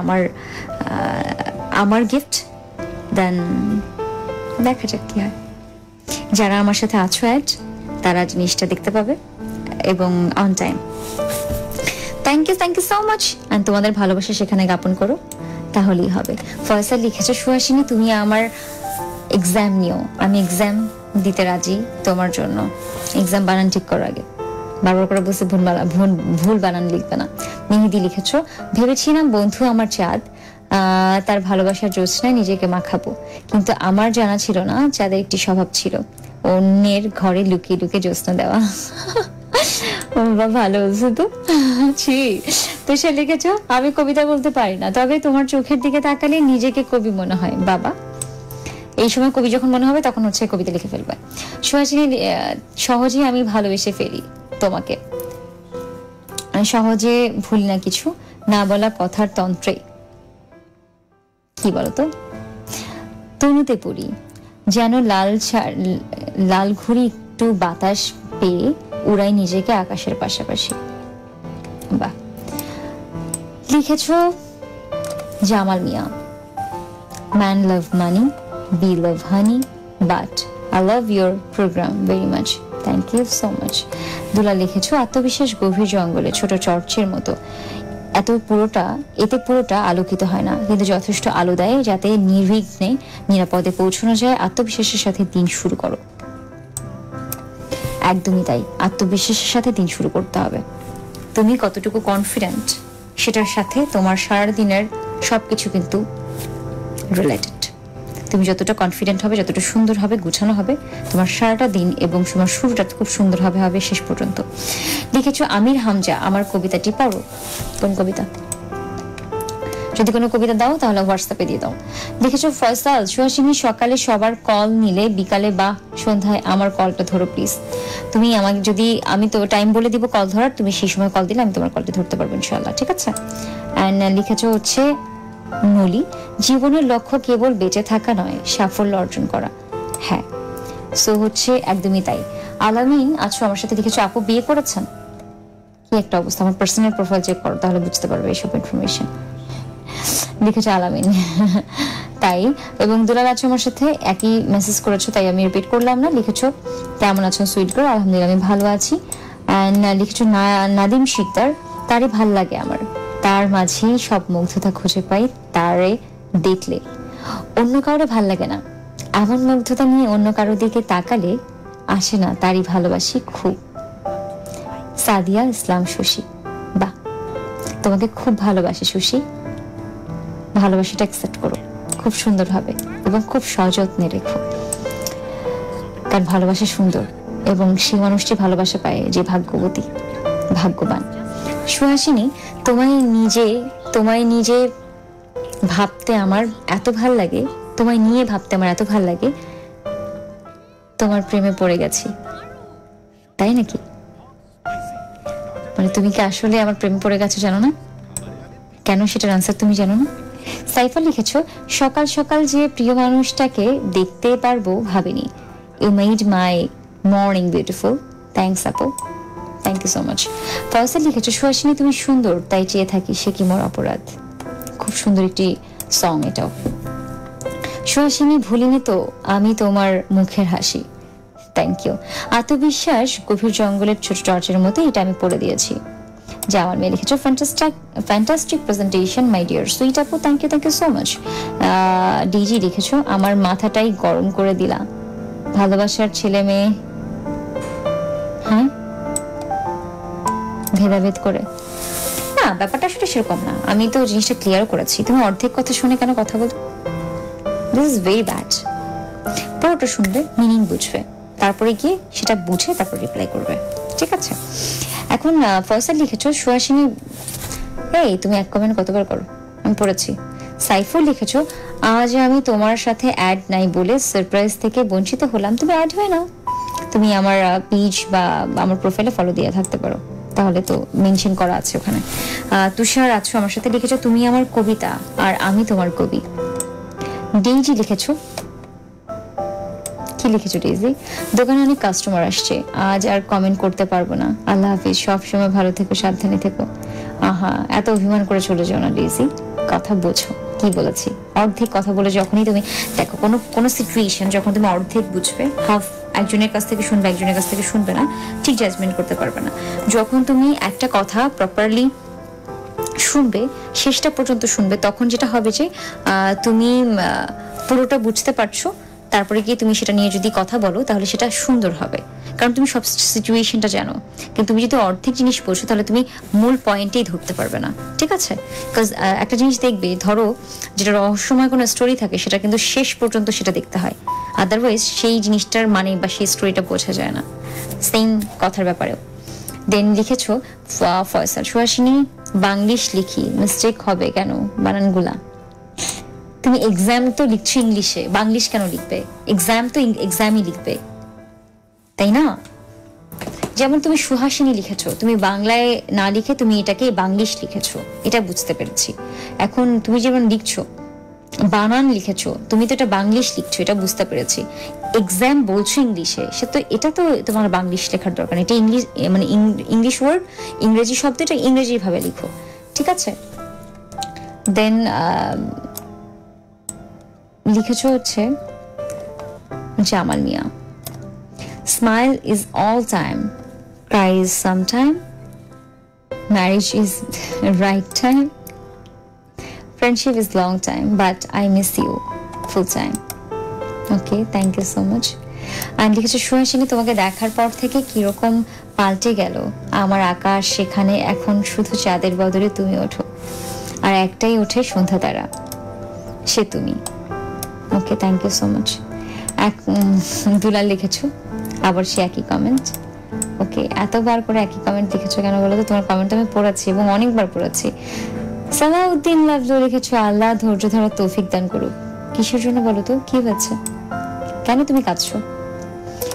আমার গিফট দেন দেখা যাক কি হয়। যারা আমার সাথে আছো অ্যাড তারা জিনিসটা দেখতে পাবে এবং on time. Thank you so much. And তোমাদের ভালোবাসা সেখানে জ্ঞাপন করো, তাহলেই হবে। ফয়সাল লিখেছো, সুহাসিনী তুমি আমার এক্সাম নিও, আমি এক্সাম দিতে রাজি তোমার জন্য। এক্সাম বানান ঠিক করো আগে, বারবার করে বসে ভুল বানান লিখবে না। মেহেদি লিখেছো, ভেবেছিলাম বন্ধু আমার চাঁদ, তার ভালোবাসার জোছনায় নিজেকে মাখাবো, কিন্তু আমার জানা ছিল না চাঁদের একটি স্বভাব ছিল অন্যের ঘরে লুকিয়ে লুকিয়ে জোছনা দেওয়া। ভালো বলছো তো। তো সে লিখেছ, আমি কবিতা বলতে পারি না, তবে তোমার চোখের দিকে তাকালে নিজেকে কবি মনে হয়। বাবা, এই সময় কবি যখন মনে হবে তখন হচ্ছে কবিতা লিখে ফেলবে। সুহাসিনী, সহজে আমি ভালোবেসে ফেলি তোমাকে, সহজে ভুল না কিছু, না বলা কথার তন্ত্রে কি বলতো তনুতে পুরি, যেন লাল ঘুড়ি একটু বাতাস পেয়ে উড়াই নিজেকে আকাশের পাশাপাশি। বা লিখেছ Jamal Mia, man love money, be love honey, but I love your program very much. Thank you so much. Dula লিখেছ, আত্মবিশ্বাস গভীর জঙ্গলে ছোট চর্চের মতো, এতে পুরোটা আলোকিত হয় না, কিন্তু যথেষ্ট আলো দেয় যাতে নির্বিঘ্নে নিরাপদে পৌঁছানো যায়। আত্মবিশ্বাসের সাথে দিন শুরু করো। একদমই তাই, আত্মবিশ্বাসের সাথে দিন শুরু করতে হবে। তুমি কতটুকু কনফিডেন্ট সেটার সাথে তোমার সারাদিনের সবকিছু কিন্তু রিলেটেড। তুমি যতটা কনফিডেন্ট হবে, যতটা সুন্দর হবে, গুছানো হবে, তোমার সারাটা দিন এবং তোমার শুরুটা খুব সুন্দরভাবে হবে শেষ পর্যন্ত। লিখেছো আমির হামজা, আমার কবিতাটি পড়ো। কোন কবিতা? যদি কোনো কবিতা দাও তাহলে হোয়াটসঅ্যাপে দিয়ে দাও। লিখেছো ফয়সাল, সুহাসিনী সকালে সবার কল নিলে বিকালে বা সন্ধ্যায় আমার কলটা ধরো প্লিজ। তুমি আমাকে যদি, আমি তো টাইম বলে দিব কল ধরার, তুমি সেই সময় কল দিলে আমি তোমার কলটা ধরতে পারবো ইনশাল্লাহ, ঠিক আছে? অ্যান্ড লিখেছো হচ্ছে নলি, জীবনের লক্ষ্য কেবল বেঁচে থাকা নয়, সাফল্য অর্জন করা। হ্যাঁ, সো হচ্ছে একদমই তাই। আলামিন আছো আমার সাথে, লিখেছো আপু বিয়ে করেছেন, কি একটা অবস্থা। আমার পার্সোনাল প্রোফাইল চেক করো তাহলে বুঝতে পারবে এইসব ইনফরমেশন। লিখেছে আলামিন তাই। এবং দুলাল আছো আমার সাথে, একই মেসেজ করেছো তাই আমি রিপিট করলাম না। লিখেছো কেমন আছো সুইট গার্ল, আলহামদুলিল্লাহ আমি ভালো আছি। অ্যান্ড লিখেছো নাদিম শিকদার, তারই ভাল লাগে আমার, তার মাঝে সব মুগ্ধতা খুঁজে পাই, তারে দেখলে অন্য কারো ভাল লাগে না, এমন মুগ্ধতা নিয়ে অন্য কারো দিকে তাকালে আসে না, তারই ভালোবাসি খুব। সাদিয়া ইসলাম শশী, বাহ তোমাকে খুব ভালোবাসি শশী, ভালোবাসাটা অ্যাকসেপ্ট করো খুব সুন্দরভাবে এবং খুব সযত্নে রেখো, কারণ ভালোবাসা সুন্দর এবং সেই মানুষটি ভালোবাসা পায় যে ভাগ্যবতী, ভাগ্যবান। সুহাসিনী তোমায় নিজে ভাবতে আমার এত ভাল লাগে, তোমায় নিয়ে ভাবতে আমার এত ভাল লাগে, তোমার প্রেমে পড়ে গেছি। তাই নাকি? মানে তুমি কি আসলে আমার প্রেমে পড়ে গেছো? জানো না কেন সেটার আনসার তুমি জানো না। সাইফা লিখেছো, সকাল সকাল যে প্রিয় মানুষটাকে দেখতে পারবো ভাবিনি, you made my morning beautiful, thanks আপু। Thank you so much. Faisal লিখেছো, সুহাসিনী তুমি সুন্দর তাই চেয়ে থাকি, সে কি মোর অপরাধ। খুব সুন্দর একটি সং এটাও। সুহাসিনী ভুলিনি তো আমি তোমার মুখের হাসি, থ্যাংক ইউ। আত্মবিশ্বাস গভীর জঙ্গলের ছোট টর্চের মতো, এটা আমি পড়ে দিয়েছি। জামাল মেয়ে লিখেছো, fantastic presentation my dear sweet আপু, thank you so much. Daisy লিখেছো, আমার মাথাটাই গরম করে দিলা, ভালোবাসার ছেলে মেয়ে, হ্যাঁ ভেদাভেদ করে না, ব্যাপারটা আসলে সেরকম না, আমি তো জিনিসটা ক্লিয়ার করেছি। তুমি অর্ধেক কথা শুনে কেন কথা বল, দিস ইজ ভেরি ব্যাড। পুরোটা শুনবে, মিনিং বুঝবে, তারপরে গিয়ে সেটা বুঝে তারপর রিপ্লাই করবে, ঠিক আছে? এখন ফয়সাল লিখেছো, সুহাসিনী এই তুমি এক কমেন্ট কতবার করো, আমি পড়েছি। সাইফুল লিখেছো, আজ আমি তোমার সাথে অ্যাড নাই বলে সারপ্রাইজ থেকে বঞ্চিত হলাম, তুমি অ্যাড হয়ে নাও, তুমি আমার পেজ বা আমার প্রোফাইলে ফলো দিয়ে থাকতে পারো, তাহলে তো মেনশন করা আছে ওখানে। তুষার আছো আমার সাথে, লিখেছো তুমি আমার কবিতা আর আমি তোমার কবি। ডেইজি লিখেছো, কি লিখেছো ডেইজি? দোকানে অনেক কাস্টমার আসছে, আজ আর কমেন্ট করতে পারবো না, আল্লাহ হাফিজ, সবসময় ভালো থেকো, সাবধানে থেকো। আহা এত অভিমান করে চলে যাও না ডেইজি, কথা বোঝো কি বলেছি। অর্ধেক কথা বলে যখনই তুমি দেখো কোনো কোনো সিচুয়েশন যখন তুমি অর্ধেক বুঝবে, হাফ একজনের কাছ থেকে শুনবে একজনের কাছ থেকে শুনবে না, ঠিক জাজমেন্ট করতে পারবে না। যখন তুমি একটা কথা প্রপারলি শুনবে, শেষটা পর্যন্ত শুনবে, তখন যেটা হবে যে তুমি পুরোটা বুঝতে পারছো, তারপরে গিয়ে তুমি সেটা নিয়ে যদি কথা বলো তাহলে সেটা সুন্দর হবে, কারণ তুমি সব সিচুয়েশনটা জানো। কিন্তু তুমি যদি অর্ধেক জিনিস বলছো তাহলে তুমি মূল পয়েন্টেই ধরতে পারবে না, ঠিক আছে? বিকজ একটা জিনিস দেখবে, ধরো যেটা রহস্যময় কোনো স্টোরি থাকে সেটা কিন্তু শেষ পর্যন্ত সেটা দেখতে হয়, আদারওয়াইজ সেই জিনিসটার মানে বা সেই স্টোরিটা বোঝা যায় না। সেম কথার ব্যাপারেও। দেন লিখেছো ফয়সাল সুহাসিনী, বাংলিশ লিখি, মিস্টেক হবে কেন বানানগুলা? তুমি এক্সাম তো লিখছো ইংলিশে, বাংলিশ কেন লিখবে? এক্সাম তো এক্সামই লিখবে, তাই না? যেমন তুমি সুহাসিনী লিখেছো, তুমি বাংলায় না লিখে তুমি এটাকে বাংলিশ লিখেছো, এটা বুঝতে পেরেছি। এখন তুমি যেমন লিখছো বানান লিখেছো, তুমি তো এটা বাংলিশ লিখছো, এটা বুঝতে পেরেছি। এক্সাম বলছো ইংলিশে, সে তো এটা তো তোমার বাংলিশ লেখার দরকার, এটা ইংলিশ মানে ইংলিশ ওয়ার্ড, ইংরেজি শব্দ, এটা ইংরেজি ভাবে লিখো, ঠিক আছে? দেন লিখেছো হচ্ছে Jamal Mia, smile is all time, cry is some time, marriage is right time, friendship is long time but I miss you full time. Okay, thank you so much. And লিখেছে সুহাসিনী তোমাকে দেখার পর থেকে কিরকম পাল্টে গেল আমার আকাশ, সেখানে এখন শুধু চাঁদের বদলে তুমি ওঠো, আর একটাই ওঠে সন্ধ্যা তারা, সে তুমি। Okay, thank you so much. Dulal লিখেছো আবার সে একই কমেন্ট। ওকে, এতবার করে একই কমেন্ট লিখেছো কেন বলো তো? তোমার কমেন্ট আমি পড়াচ্ছি এবং অনেকবার পড়াচ্ছি। সালাউদ্দিন লাভলো লিখেছো আল্লাহ ধৈর্য ধরার তৌফিক দান করুক। কিসের জন্য বলো তো? কি হয়েছে, কেন তুমি কাঁদছো?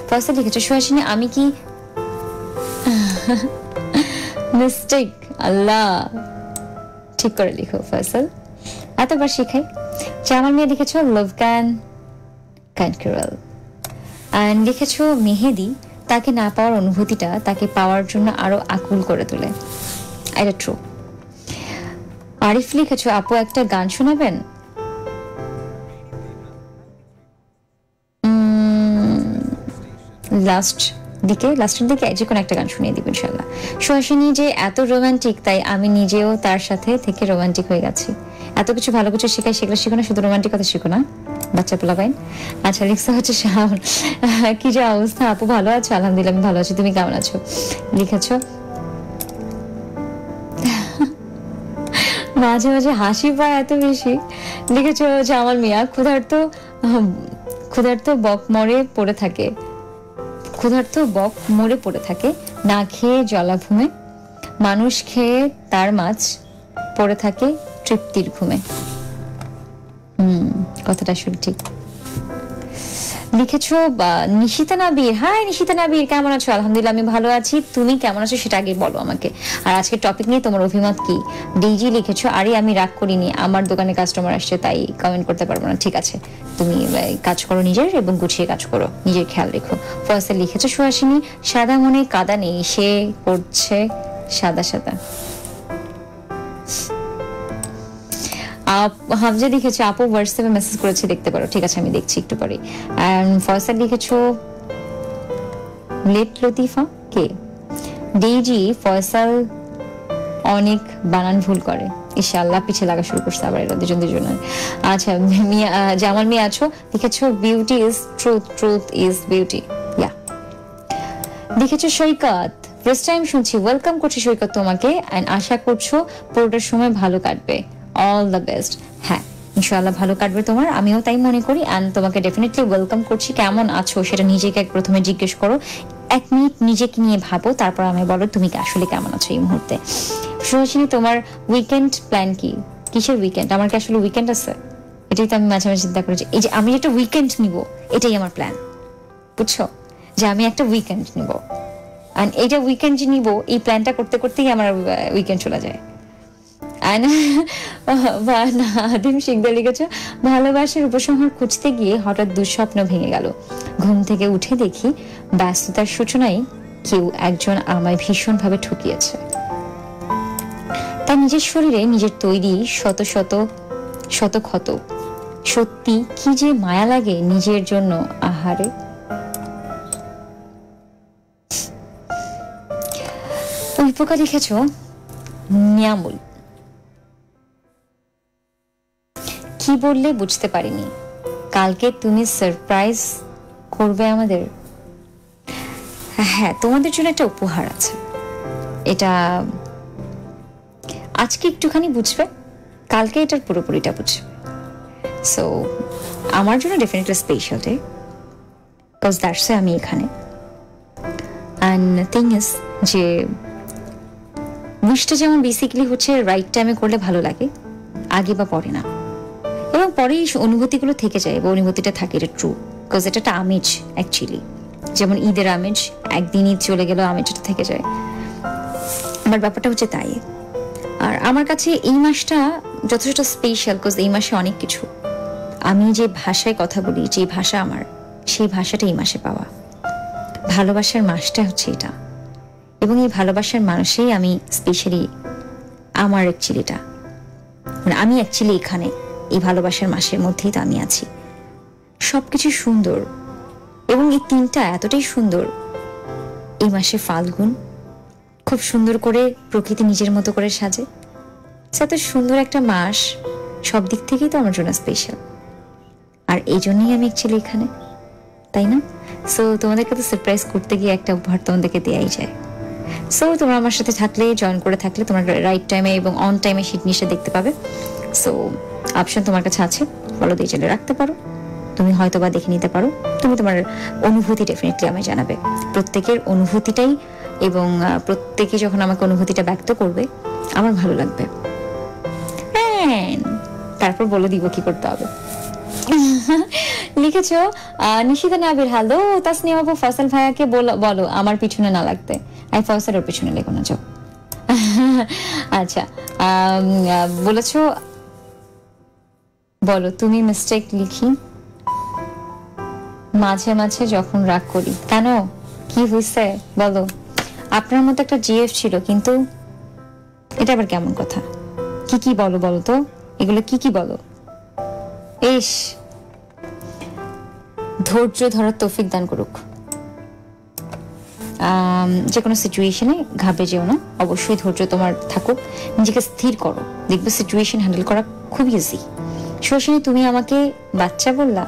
ফয়সাল লিখেছো সুহাসিনী আমি কি মিস্টেক, আল্লাহ ঠিক করে লিখো ফয়সাল, এতবার শিখাই। জামাল মিয়া লিখেছো লাভ গান কন্ট্রোল। অ্যান্ড লিখেছো মেহেদি, তাকে না পাওয়ার অনুভূতিটা তাকে পাওয়ার জন্য আরো আকুল করে তোলে, এটা ট্রু। আরিফ লিখেছো আপু একটা গান শোনাবেন? লাস্টের দিকে যে কোনো একটা গান শুনিয়ে দিবেন ইনশাআল্লাহ। সুহাসিনী যে এত রোমান্টিক, তাই আমি নিজেও তার সাথে থেকে রোমান্টিক হয়ে গেছি। এত কিছু ভালো কিছু শেখাই, সেগুলো শিখো না, শুধু রোমান্টিক কথা শিখো না বাচ্চা পোলাপাইন। আচ্ছা লিখছে হচ্ছে শাওন, কি যে অবস্থা আপু ভালো আছো? আলহামদুলিল্লাহ আমি ভালো আছি, তুমি কেমন আছো? লিখেছো মাঝে মাঝে হাসি পায় এত বেশি। লিখেছো জামাল মিয়া ক্ষুধার্ত বক মরে পড়ে থাকে, না খেয়ে জলাভূমে, মানুষ খেয়ে তার মাছ পড়ে থাকে তৃপ্তির ঘুমে। কথাটা সঠিক। লিখেছো নিশিতা নাবির, হাই নিশিতা নাবির কেমন আছো? আলহামদুলিল্লাহ আমি ভালো আছি, তুমি কেমন আছো সেটা আগে বলো আমাকে। আর আজকের টপিক নিয়ে তোমার অভিমত কি? ডিজি লিখেছো আরে আমি রাগ করিনি, আমার দোকানে কাস্টমার আসছে তাই কমেন্ট করতে পারবো না। ঠিক আছে, তুমি কাজ করো নিজের এবং গুছিয়ে কাজ করো, নিজের খেয়াল রেখো। ফয়সাল লিখেছো সুহাসিনী সাদা মনে কাদা নেই, সে করছে সাদা সাদা। হামজা লিখেছো আপু হোয়াটসঅ্যাপে মেসেজ করেছি দেখতে পারো, ঠিক আছে আমি দেখছি একটু পরে। ফয়সাল লিখেছো লেট লতিফা কে ডিজি, ফয়সাল অনেক বানান ভুল করে, ইনশাআল্লাহ পিছে লাগা শুরু করছে আবার এরা দুজনের। আচ্ছা মিয়া, জামাল মিয়া আছো লিখেছো beauty is truth, truth is beauty. Yeah লিখেছো সৈকত, ফার্স্ট টাইম শুনছি, ওয়েলকাম করছি সৈকত তোমাকে, এন্ড আশা করছো পুরোটার সময় ভালো কাটবে, all the best. হ্যাঁ ইনশাআল্লাহ ভালো কাটবে তোমার, আমিও তাই মনে করি। এন্ড তোমাকে ডেফিনেটলি ওয়েলকাম করছি। কেমন আছো সেটা নিজেকে প্রথমে জিজ্ঞেস করো, এক মিনিট নিজেকে নিয়ে ভাবো, তারপর আমি বলো তুমি আসলে কেমন আছো এই মুহূর্তে। সুহাসিনী তোমার উইকেন্ড প্ল্যান কি? কিসের উইকেন্ড? আমার কি আসলে উইকেন্ড আছে? এটাই তো আমি মাঝে মাঝে চিন্তা করেছি, এই যে আমি একটা উইকেন্ড নিব, এটাই আমার প্ল্যান, বুঝছো? যে আমি একটা উইকেন্ড নিব, এন্ড এইটা উইকেন্ড যে নিব এই প্ল্যানটা করতে করতেই আমার উইকেন্ড চলে যায়। নাদিম শিকদার লিখেছো ভালোবাসার উপসংহার খুঁজতে গিয়ে হঠাৎ দুঃস্বপ্ন ভেঙে গেল, ঘুম থেকে উঠে দেখি ব্যস্ততার সূচনায় কেউ একজন আমায় ভীষণভাবে ঠকিয়েছে। নিজের শরীরে নিজের তৈরি শত শত শত ক্ষত। সত্যি কি যে মায়া লাগে নিজের জন্য, আহারে। উপকা লিখেছ নিয়ামুল, কি বললে বুঝতে পারিনি। কালকে তুমি সারপ্রাইজ করবে আমাদের? হ্যাঁ, তোমাদের জন্য একটা উপহার আছে, এটা আজকে একটুখানি বুঝবে, কালকে এটার পুরোপুরিটা বুঝবে। সো আমার জন্য definitely special day, cause that's আমি এখানে। অ্যান্ড থিং ইজ যে উইশটা যেমন বেসিক্যালি হচ্ছে রাইট টাইমে করলে ভালো লাগে, আগে বা পরে না, এবং পরে এই অনুভূতিগুলো থেকে যায় বা অনুভূতিটা থাকে, এটা ট্রু। কজ এটা একটা আমেজ অ্যাকচুয়ালি, যেমন ঈদের আমেজ একদিন ঈদ চলে গেল আমেজটা থেকে যায়, আমার ব্যাপারটা হচ্ছে তাই। আর আমার কাছে এই মাসটা যথেষ্ট স্পেশাল, কজ এই মাসে অনেক কিছু, আমি যে ভাষায় কথা বলি, যে ভাষা আমার, সেই ভাষাটা এই মাসে পাওয়া। ভালোবাসার মাসটা হচ্ছে এটা, এবং এই ভালোবাসার মানুষেই আমি স্পেশালি আমার অ্যাকচুয়ালিটা, মানে আমি অ্যাকচুয়ালি এখানে এই ভালোবাসার মাসের মধ্যেই তো আমি আছি। সব কিছু সুন্দর, এবং এই তিনটা এতটাই সুন্দর। এই মাসে ফাল্গুন খুব সুন্দর করে প্রকৃতি নিজের মতো করে সাজে, এত সুন্দর একটা মাস, সব দিক থেকেই তো আমার জন্য স্পেশাল, আর এই জন্যই আমি অ্যাকচুয়ালি এখানে, তাই না? সো তোমাদেরকে তো সারপ্রাইজ করতে গিয়ে একটা উপহার তোমাদেরকে দেওয়াই যায়। সো তোমরা আমার সাথে থাকলে, জয়েন করে থাকলে, তোমরা রাইট টাইমে এবং অন টাইমে সেই জিনিসটা দেখতে পাবে। সো অপশন তোমার কাছে আছে, ফলো দিয়ে চলে রাখতে পারো, তুমি হয়তো বা দেখে নিতে পারো, তুমি তোমার অনুভূতি ডেফিনেটলি আমায় জানাবে। প্রত্যেকের অনুভূতিটাই, এবং প্রত্যেকে যখন আমাকে অনুভূতিটা ব্যক্ত করবে, আমার ভালো লাগবে। তারপর বলে দিব কি করতে হবে। লিখেছ নিশিতা নাবির, হ্যালো তাসনিয়া বাবু, ফসল ভাইয়াকে বলো আমার পিছনে না লাগতে। আই ফসলের পিছনে লেখো না, যাও। আচ্ছা, বলেছ বলো তুমি মিস্টেক লিখি মাঝে মাঝে যখন রাগ করি, কেন কি হয়েছে বলো? আপনার মতো একটা জিএফ ছিল, কিন্তু এটা আবার কেমন কথা? কি বলো বলো তো, এগুলো কি বলো? এস, ধৈর্য ধরার তৌফিক দান করুক। যে কোনো সিচুয়েশনে ঘাবে যেও না, অবশ্যই ধৈর্য তোমার থাকুক, নিজেকে স্থির করো, দেখবে সিচুয়েশন হ্যান্ডেল করা খুব ইজি। শোষণী, তুমি আমাকে বাচ্চা বললা,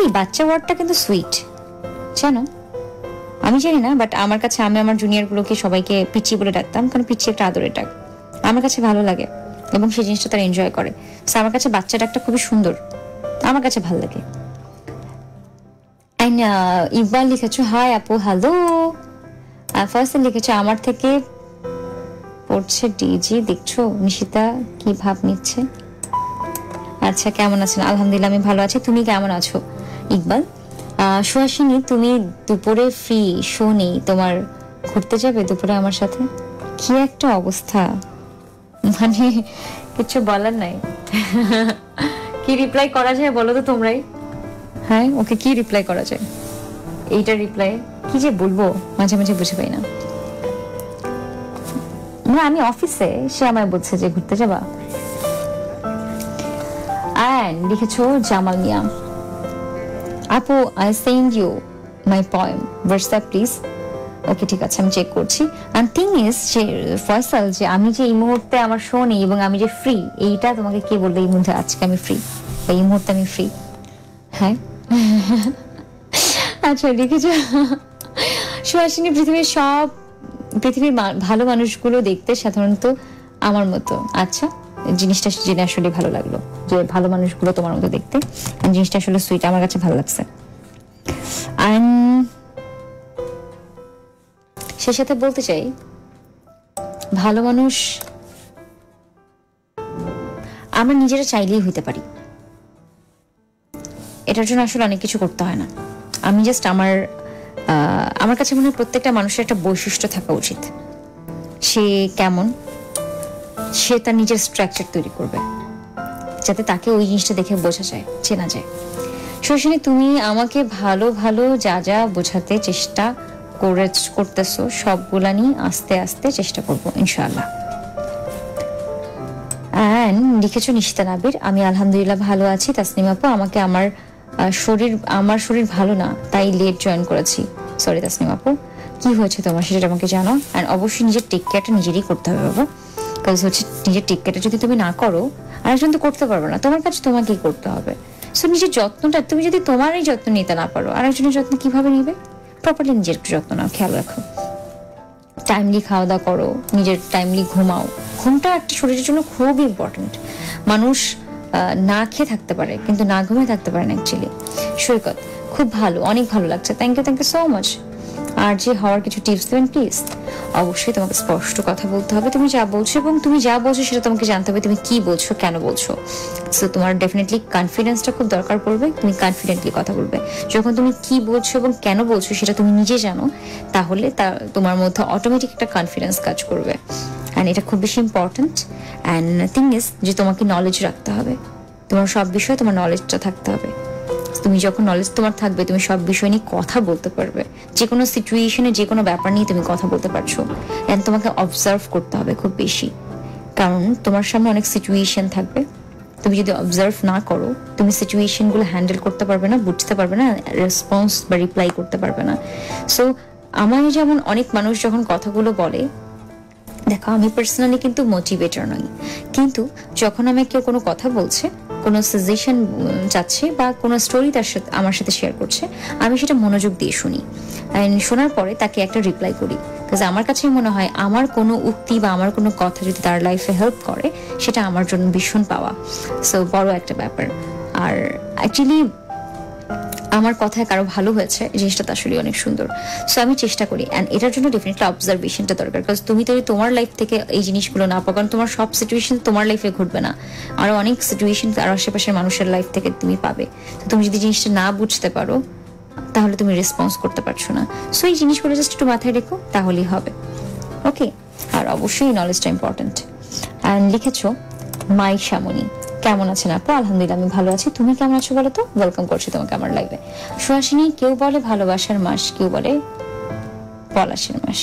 এই বাচ্চা ওয়ার্ডটা কিন্তু সুইট, জানো? আমি জানি না, বাট আমার কাছে, আমি আমার জুনিয়রগুলোকে সবাইকে পিচি বলে ডাকতাম, কারণ পিচি একটা আদরের ডাক, আমার কাছে ভালো লাগে এবং সেই জিনিসটা তারা এনজয় করে। সো আমার কাছে বাচ্চা ডাকটা খুবই সুন্দর, আমার কাছে ভালো লাগে। অ্যান্ড ইকবাল লিখেছ হাই আপু, হ্যালো। ফার্স্ট লিখেছ আমার থেকে পড়ছে ডিজি, দেখছো নিশিতা কি ভাব নিচ্ছে। আচ্ছা, কেমন আছেন? আলহামদুলিল্লাহ আমি ভালো আছি, তুমি কেমন আছো ইকবাল? সুহাসিনী, তুমি দুপুরে ফ্রি শো নেই, তোমার ঘুরতে যাবে দুপুরে আমার সাথে? কি একটা অবস্থা, মানে কিছু বলার নাই। কি রিপ্লাই করা যায় বলো তো তোমরাই? হ্যাঁ, ওকে কি রিপ্লাই করা যায়? এইটা রিপ্লাই কি যে বলবো মাঝে মাঝে বুঝে পাই না। না, আমি অফিসে, সে আমায় বলছে যে ঘুরতে যাবা। অ্যান্ড লিখেছো জামাল মিয়া আপু, I send you my poem WhatsApp please. Okay ঠিক আছে, আমি চেক করছি। অ্যান্ড থিং ইজ যে ফয়সাল, যে আমি যে এই মুহূর্তে আমার শো নেই এবং আমি যে ফ্রি, এইটা তোমাকে কে বলবে? এই মুহূর্তে আজকে আমি ফ্রি, এই মুহূর্তে আমি ফ্রি। হ্যাঁ, আচ্ছা লিখেছ সুহাসিনী, পৃথিবীর ভালো মানুষগুলো দেখতে সাধারণত আমার মতো। আচ্ছা, জিনিসটা জেনে আসলে ভালো লাগলো যে ভালো মানুষগুলো তোমার মতো দেখতে, জিনিসটা আসলে সুইট, আমার কাছে ভালো লাগছে। সে সাথে বলতে চাই, ভালো মানুষ আমরা নিজেরা চাইলেই হইতে পারি, এটার জন্য আসলে অনেক কিছু করতে হয় না। আমি জাস্ট আমার কাছে মনে হয় প্রত্যেকটা মানুষের একটা বৈশিষ্ট্য থাকা উচিত, সে কেমন, সে তার নিজের স্ট্রাকচার তৈরি করবে যাতে তাকে ওই জিনিসটা দেখে বোঝা যায়, চেনা যায়। শোষণী, তুমি আমাকে ভালো ভালো যা যা বোঝাতে চেষ্টা করতেছো সবগুলা নিয়ে আস্তে আস্তে চেষ্টা করবো ইনশাআল্লাহ। লিখেছো নিশিতা নাবির, আমি আলহামদুলিল্লাহ ভালো আছি। তাসনিমাপু আমাকে আমার শরীর ভালো না, তাই লেট জয়েন করেছি। সরি তাসনিমাপু, কি হয়েছে তোমার সেটা আমাকে জানো। অ্যান্ড অবশ্যই নিজের টেক কেয়ারটা নিজেরই করতে হবে বাবা, কারণ হচ্ছে নিজের টেক কেয়ারটা যদি তুমি না করো আরেকজন তো করতে পারবে না, তোমার কাছে তোমাকেই করতে হবে। সো নিজের যত্নটা তুমি যদি তোমারই যত্ন নিতে না পারো আরেকজনের যত্ন কীভাবে নিবে? প্রপারলি নিজের যত্ন নাও, খেয়াল রাখো, টাইমলি খাওয়া দাওয়া করো, নিজের টাইমলি ঘুমাও। ঘুমটা একটা শরীরের জন্য খুব ইম্পর্টেন্ট। মানুষ না খেয়ে থাকতে পারে কিন্তু না ঘুমিয়ে থাকতে পারে না। অ্যাকচুয়ালি সৈকত খুব ভালো, অনেক ভালো লাগছে, থ্যাংক ইউ সো মাচ। আর যে হওয়ার কিছু টিপস দেবেন প্লিজ? অবশ্যই তোমাকে স্পষ্ট কথা বলতে হবে, তুমি যা বলছো এবং তুমি যা বলছো সেটা তোমাকে জানতে হবে, তুমি কি বলছো, কেন বলছো। সো তোমার ডেফিনেটলি কনফিডেন্সটা খুব দরকার পড়বে, তুমি কনফিডেন্টলি কথা বলবে। যখন তুমি কি বলছো এবং কেন বলছো সেটা তুমি নিজে জানো, তাহলে তোমার মধ্যে অটোমেটিক একটা কনফিডেন্স কাজ করবে। অ্যান্ড এটা খুব বেশি ইম্পর্ট্যান্ট। অ্যান্ড থিং ইজ যে তোমাকে নলেজ রাখতে হবে, তোমার সব বিষয়ে তোমার নলেজটা থাকতে হবে। তুমি যখন নলেজ তোমার থাকবে তুমি সব বিষয় নিয়ে কথা বলতে পারবে, যে কোনো সিচুয়েশনে যে কোনো ব্যাপার নিয়ে তুমি কথা বলতে পারছো। অ্যান্ড তোমাকে অবজার্ভ করতে হবে খুব বেশি, কারণ তোমার সামনে অনেক সিচুয়েশন থাকবে। তুমি যদি অবজার্ভ না করো তুমি সিচুয়েশনগুলো হ্যান্ডেল করতে পারবে না, বুঝতে পারবে না, রেসপন্স বা রিপ্লাই করতে পারবে না। সো আমার যেমন অনেক মানুষ যখন কথাগুলো বলে, দেখো আমি পার্সোনালি কিন্তু মোটিভেটর নই, কিন্তু যখন আমি কেউ কোনো কথা বলছে, কোনো সাজেশন চাচ্ছে বা কোনো স্টোরি তার সাথে আমার সাথে শেয়ার করছে, আমি সেটা মনোযোগ দিয়ে শুনি, শোনার পরে তাকে একটা রিপ্লাই করি। কারণ আমার কাছে মনে হয় আমার কোনো উক্তি বা আমার কোনো কথা যদি তার লাইফে হেল্প করে সেটা আমার জন্য ভীষণ পাওয়া, সো বড় একটা ব্যাপার। আর অ্যাকচুয়ালি আমার কথায় কারো ভালো হয়েছে জিনিসটা আসলে অনেক সুন্দর। সো আমি চেষ্টা করি, অ্যান্ড এটার জন্য ডেফিনেটলি অবজারভেশনটা দরকার। কারণ তুমি তো তোমার লাইফ থেকে এই জিনিসগুলো না পাও, কারণ তোমার সব সিচুয়েশন তোমার লাইফে ঘটবে না, আরও অনেক সিচুয়েশন আরও আশেপাশের মানুষের লাইফ থেকে তুমি পাবে। তো তুমি যদি জিনিসটা না বুঝতে পারো তাহলে তুমি রেসপন্স করতে পারছো না। সো এই জিনিসগুলো জাস্ট একটু মাথায় রেখো, তাহলেই হবে। ওকে, আর অবশ্যই নলেজটা ইম্পর্টেন্ট। অ্যান্ড লিখেছো মাই শামনি, কেমন আছেন আপু? আলহামদুলিল্লাহ আমি ভালো আছি, তুমি কেমন আছো বলো তো? ওয়েলকাম করছি তোমাকে আমার লাইভে। সুহাসিনী, কেউ বলে ভালোবাসার মাস, কেউ বলে পলাশের মাস।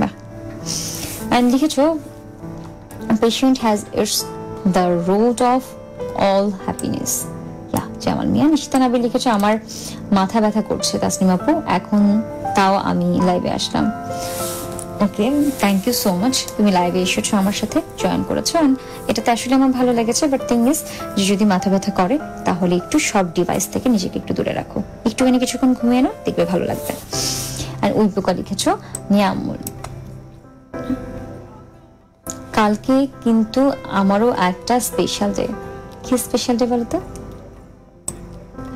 বাহ। অ্যান্ড লিখেছো patient has its the root of all happiness. Jamal Mia, Nishita নাবির লিখেছো আমার মাথা ব্যথা করছে তাসনিমা আপু, এখন তাও আমি লাইভে আসলাম। Okay, thank you so much, তুমি লাইভে এসেছো, আমার সাথে জয়েন করেছো। অ্যান্ড এটাতে আসলে আমার ভালো লেগেছে। বাট থিং ইজ যে যদি মাথা ব্যথা করে তাহলে একটু সব ডিভাইস থেকে নিজেকে একটু দূরে রাখো, একটুখানি কিছুক্ষণ ঘুমিয়ে নাও, দেখবে ভালো লাগবে। অ্যান্ড ওই পোকা লিখেছো নিয়ামুল, কালকে কিন্তু আমারও একটা স্পেশাল ডে। কি স্পেশাল ডে বলো তো?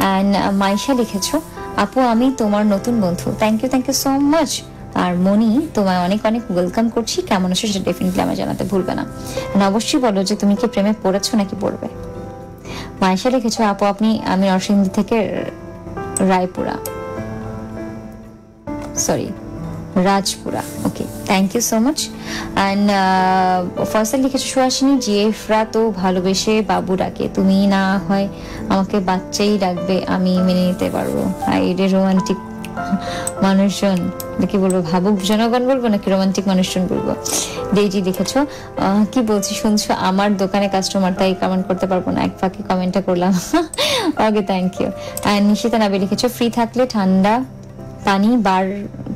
অ্যান্ড মাইশা লিখেছো আপু আমি তোমার নতুন বন্ধু। Thank you so much. আর মনি, তোমায় অনেক ওয়েলকাম করছি, কেমন আছো সেটা ডেফিনেটলি আমায় জানাতে ভুলবে না। অবশ্যই বলো যে তুমি কি প্রেমে পড়েছো নাকি পড়বে। মায়েশা লিখেছো আপু আমি নরসিংদী থেকে Rajpura. Okay, thank you so much. And Faisal লিখেছো সুহাসিনী, জিএফরা তো ভালোবেসে বাবু ডাকে, তুমি না হয় আমাকে বাচ্চাই ডাকবে, আমি মেনে নিতে পারবো। আর এটা রোমান্টিক মানুষজন কি বলবো, ভাবুক জনগণ বলবো নাকি রোমান্টিক মানুষজন বলবো? ডেজি লিখেছো কি বলছি শুনছো, আমার দোকানে কাস্টমার তাই কমেন্ট করতে পারবো না, এক ফাঁকে কমেন্টটা করলাম। Okay, thank you. আর নিশিতা নাবি লিখেছো ফ্রি থাকলে ঠান্ডা পানি বার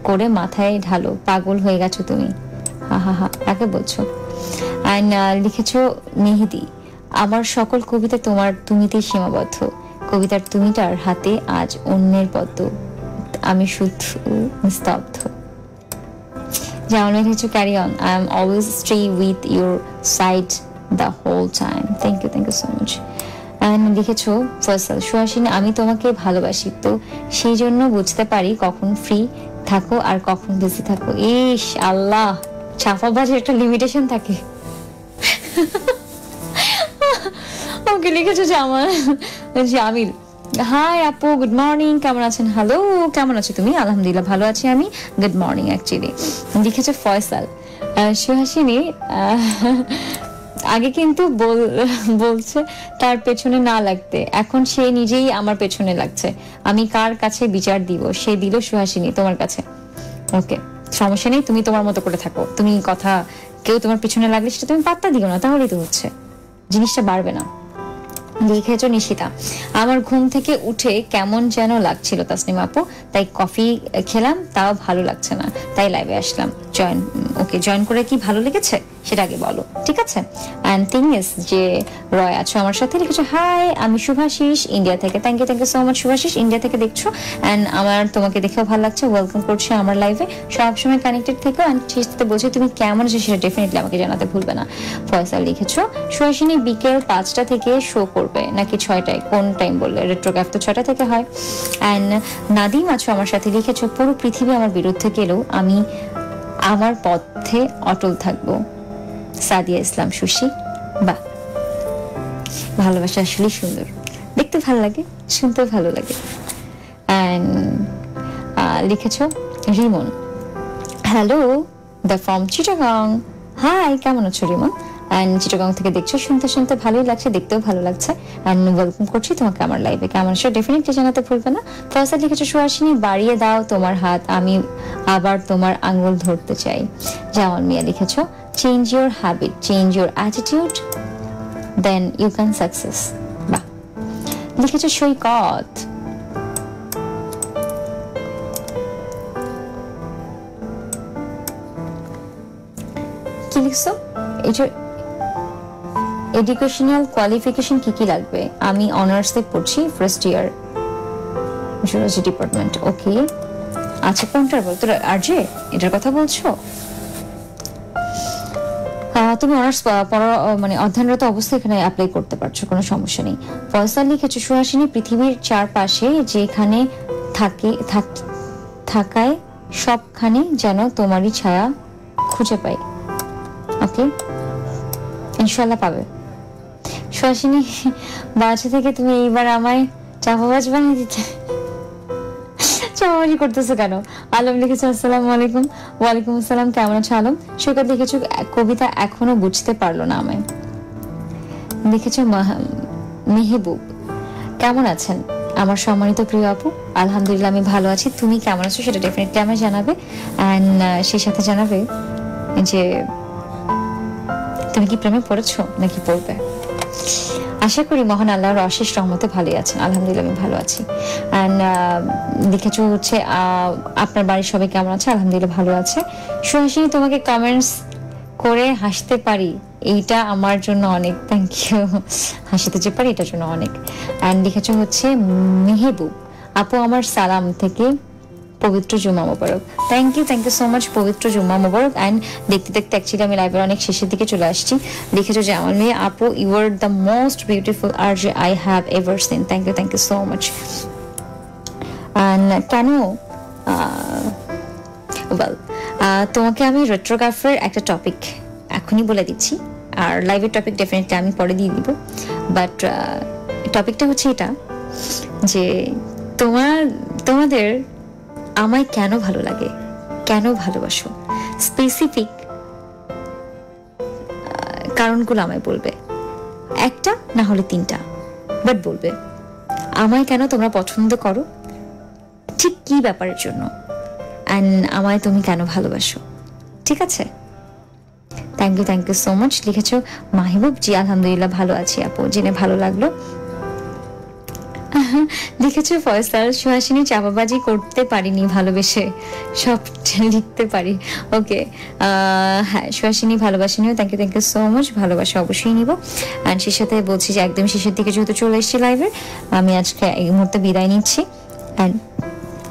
করে মাথায় ঢালো, পাগল হয়ে গেছো তুমি। হা, তাকে বলছো। অ্যান্ড লিখেছো মেহেদি, আমার সকল কবিতা তুমিতেই সীমাবদ্ধ, কবিতার তুমিটার হাতে আজ অন্যের পদ্ম, আমি শুধু নিস্তব্ধ। জামাল কিছু carry on, I am always stay with your side the whole time. Thank you so much. And লিখেছো ফয়সাল, সুহাসিনী আমি তোমাকে ভালোবাসি, তো সেই জন্য বুঝতে পারি কখন ফ্রি থাকো আর কখন বিজি থাকো। ইস আল্লাহ, ছাপাবাজের একটা লিমিটেশন থাকে। ওকে, লিখেছো জামিল, হাই আপু গুড মর্নিং, কেমন আছেন? হ্যালো, কেমন আছো তুমি? আলহামদুলিল্লাহ ভালো আছি আমি, গুড মর্নিং। অ্যাকচুয়ালি লিখেছে ফয়সাল, সুহাসিনী আগে কিন্তু বলছে তার পেছনে না লাগতে, এখন সে নিজেই আমার পেছনে লাগছে, আমি কার কাছে বিচার দিব? সে দিল সুহাসিনী তোমার কাছে। ওকে, সমস্যা নেই, তুমি তোমার মতো করে থাকো, তুমি কথা কেউ তোমার পেছনে লাগলে সেটা তুমি পাত্তা দিও না, তাহলেই তো হচ্ছে। জিনিসটা বাড়বে না। লিখেছো নিশিতা, আমার ঘুম থেকে উঠে কেমন যেন লাগছিল তাসনিমা আপু, তাই কফি খেলাম, তাও ভালো লাগছে না, তাই লাইভে আসলাম। জয়েন, ওকে জয়েন করে কি ভালো লেগেছে সেটা আগে বলো, ঠিক আছে? অ্যান্ড থিংস যে রয় আছো আমার সাথে, লিখেছো হাই আমি শুভাশিস ইন্ডিয়া থেকে। Thank you so much Shubhashis, India থেকে দেখছো অ্যান্ড আমার তোমাকে দেখেও ভালো লাগছে, ওয়েলকাম করছি আমার লাইভে, সবসময় কানেক্টেড থেকো। অ্যান্ড সেটাতে বলছি তুমি কেমন আছো সেটা ডেফিনেটলি আমাকে জানাতে ভুলবে না। ফয়সাল লিখেছো সুহাসিনী বিকেল 5টা থেকে শো করবে নাকি 6টায়, কোন টাইম বললে? রেট্রোগ্রাফ তো 6টা থেকে হয়। অ্যান্ড নাদিম আছো আমার সাথে, লিখেছো পুরো পৃথিবী আমার বিরুদ্ধে গেলেও আমি আমার পথে অটল থাকবো। সাদিয়া ইসলাম সুশি, বা ভালোবাসা আসলে সুন্দর, দেখতে ভালো লাগে, শুনতে ভালো লাগে। লিখেছ Rimon, hello the from Chittagong, hi কেমন আছো রিমন? অ্যান্ড চিটাগং থেকে দেখছো, শুনতে ভালোই লাগছে, দেখতেও ভালো লাগছে, অ্যান্ড ওয়েলকাম করছি তোমাকে আমার লাইভে, কেমন আছো ডেফিনেটলি জানাতে ভুলবে না। ফয়সাল লিখেছো সুহাসিনী বাড়িয়ে দাও তোমার হাত, আমি আবার তোমার আঙুল ধরতে চাই। জামাল মিয়া লিখেছো change your habit, change your attitude, then you can success. বাহ। লিখেছো সৈকত, কি লিখছো? এটা এডুকেশনাল কোয়ালিফিকেশন কি কি লাগবে? আমি অনার্সে পড়ছি, first year, zoology department. Okay আচ্ছা, কোনটার বল তোরা আরজে এটার কথা বলছো? তুমি অনার্স মানে অধ্যয়নরত অবস্থায় এখানে অ্যাপ্লাই করতে পারছো, কোনো সমস্যা নেই। ফয়সাল লিখেছো সুহাসিনী পৃথিবীর চারপাশে যেখানে থাকায় সবখানে যেন তোমারই ছায়া খুঁজে পাই। ওকে ইনশাল্লাহ পাবে। সুহাসিনী বাসা থেকে তুমি এইবার আমায় চাপাবাজ বানিয়ে দিতে চাপাবাজি করতেছো কেন? আলম লিখেছো আসসালামু আলাইকুম। ওয়ালাইকুম আসসালাম, কেমন আছো আলম? সৈকত লিখেছো কবিতা এখনো বুঝতে পারলো না আমায়। লিখেছো মেহেবুব, কেমন আছেন আমার সম্মানিত প্রিয় আপু? আলহামদুলিল্লাহ আমি ভালো আছি, তুমি কেমন আছো সেটা ডেফিনেটলি আমায় জানাবে। অ্যান্ড সেই সাথে জানাবে যে তুমি কি প্রেমে পড়েছো নাকি পড়বে। আশা করি মহান আল্লাহর অশেষ রহমতে ভালোই আছেন। আলহামদুলিল্লাহ আমি ভালো আছি। অ্যান্ড দেখেছো হচ্ছে আপনার বাড়ির সবাই কেমন আছে? আলহামদুলিল্লাহ ভালো আছে। সুহাসিনী তোমাকে কমেন্টস করে হাসতে পারি এইটা আমার জন্য অনেক। থ্যাংক ইউ, হাসিতে যে পারি এটার জন্য অনেক। অ্যান্ড দেখেছো হচ্ছে মেহেবুব আপু আমার সালাম থেকে পবিত্র জুম্মা মোবারক। থ্যাংক ইউ সো মাচ, পবিত্র জুম্মা মোবারক। অ্যান্ড দেখতে অ্যাকচুয়ালি আমি লাইভের অনেক শেষের দিকে চলে আসছি। লিখেছো যে আমার মেয়ে আপু you are the most beautiful আর যে I have ever seen. Thank you so much. And কেন তোমাকে আমি রেট্রোগ্রাফের একটা টপিক এখনই বলে দিচ্ছি, আর লাইভের টপিক ডেফিনেটলি আমি পরে দিয়ে দিব। বাট টপিকটা হচ্ছে এটা যে তোমাদের আমায় কেন ভালো লাগে, কেন ভালোবাসো, স্পেসিফিক কারণগুলো আমায় বলবে, একটা না হলে 3টা, বাট বলবে। আমায় কেন তোমরা পছন্দ করো, ঠিক কি ব্যাপারের জন্য, অ্যান্ড আমায় তুমি কেন ভালোবাসো, ঠিক আছে? Thank you so much. লিখেছো মাহিবুব জি আলহামদুলিল্লাহ ভালো আছি আপু, জেনে ভালো লাগলো। লিখেছো ফয়সাল সুহাসিনী চাপাবাজি করতে পারিনি, ভালোবেসে সব লিখতে পারি। ওকে হ্যাঁ সুহাসিনী ভালোবাসা নিও। থ্যাংক ইউ সো মাচ, ভালোবাসা অবশ্যই নিব। অ্যান্ড সেই সাথে বলছি যে একদম শেষের দিকে যেহেতু চলে এসেছি লাইভের, আমি আজকে এই মুহূর্তে বিদায় নিচ্ছি। অ্যান্ড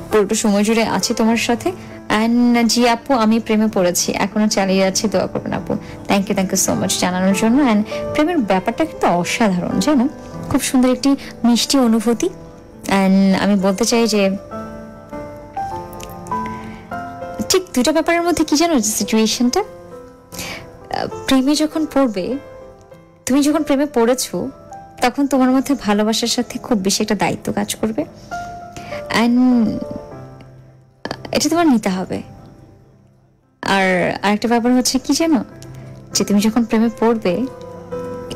পুরোটা সময় জুড়ে আছি তোমার সাথে। অ্যান্ড জি আপু আমি প্রেমে পড়েছি, এখনো চালিয়ে যাচ্ছি, দোয়া করবেন আপু। থ্যাংক ইউ সো মাচ জানানোর জন্য। অ্যান্ড প্রেমের ব্যাপারটা কিন্তু অসাধারণ, জানো, খুব সুন্দর একটি মিষ্টি অনুভূতি। অ্যান্ড আমি বলতে চাই যে ঠিক 2টা ব্যাপারের মধ্যে কি জানো সিচুয়েশনটা, প্রেমে যখন পড়বে, তুমি যখন প্রেমে পড়েছো তখন তোমার মধ্যে ভালোবাসার সাথে খুব বেশি একটা দায়িত্ব কাজ করবে, অ্যান্ড এটা তোমার নিতে হবে। আর আরেকটা ব্যাপার হচ্ছে কি জানো, যে তুমি যখন প্রেমে পড়বে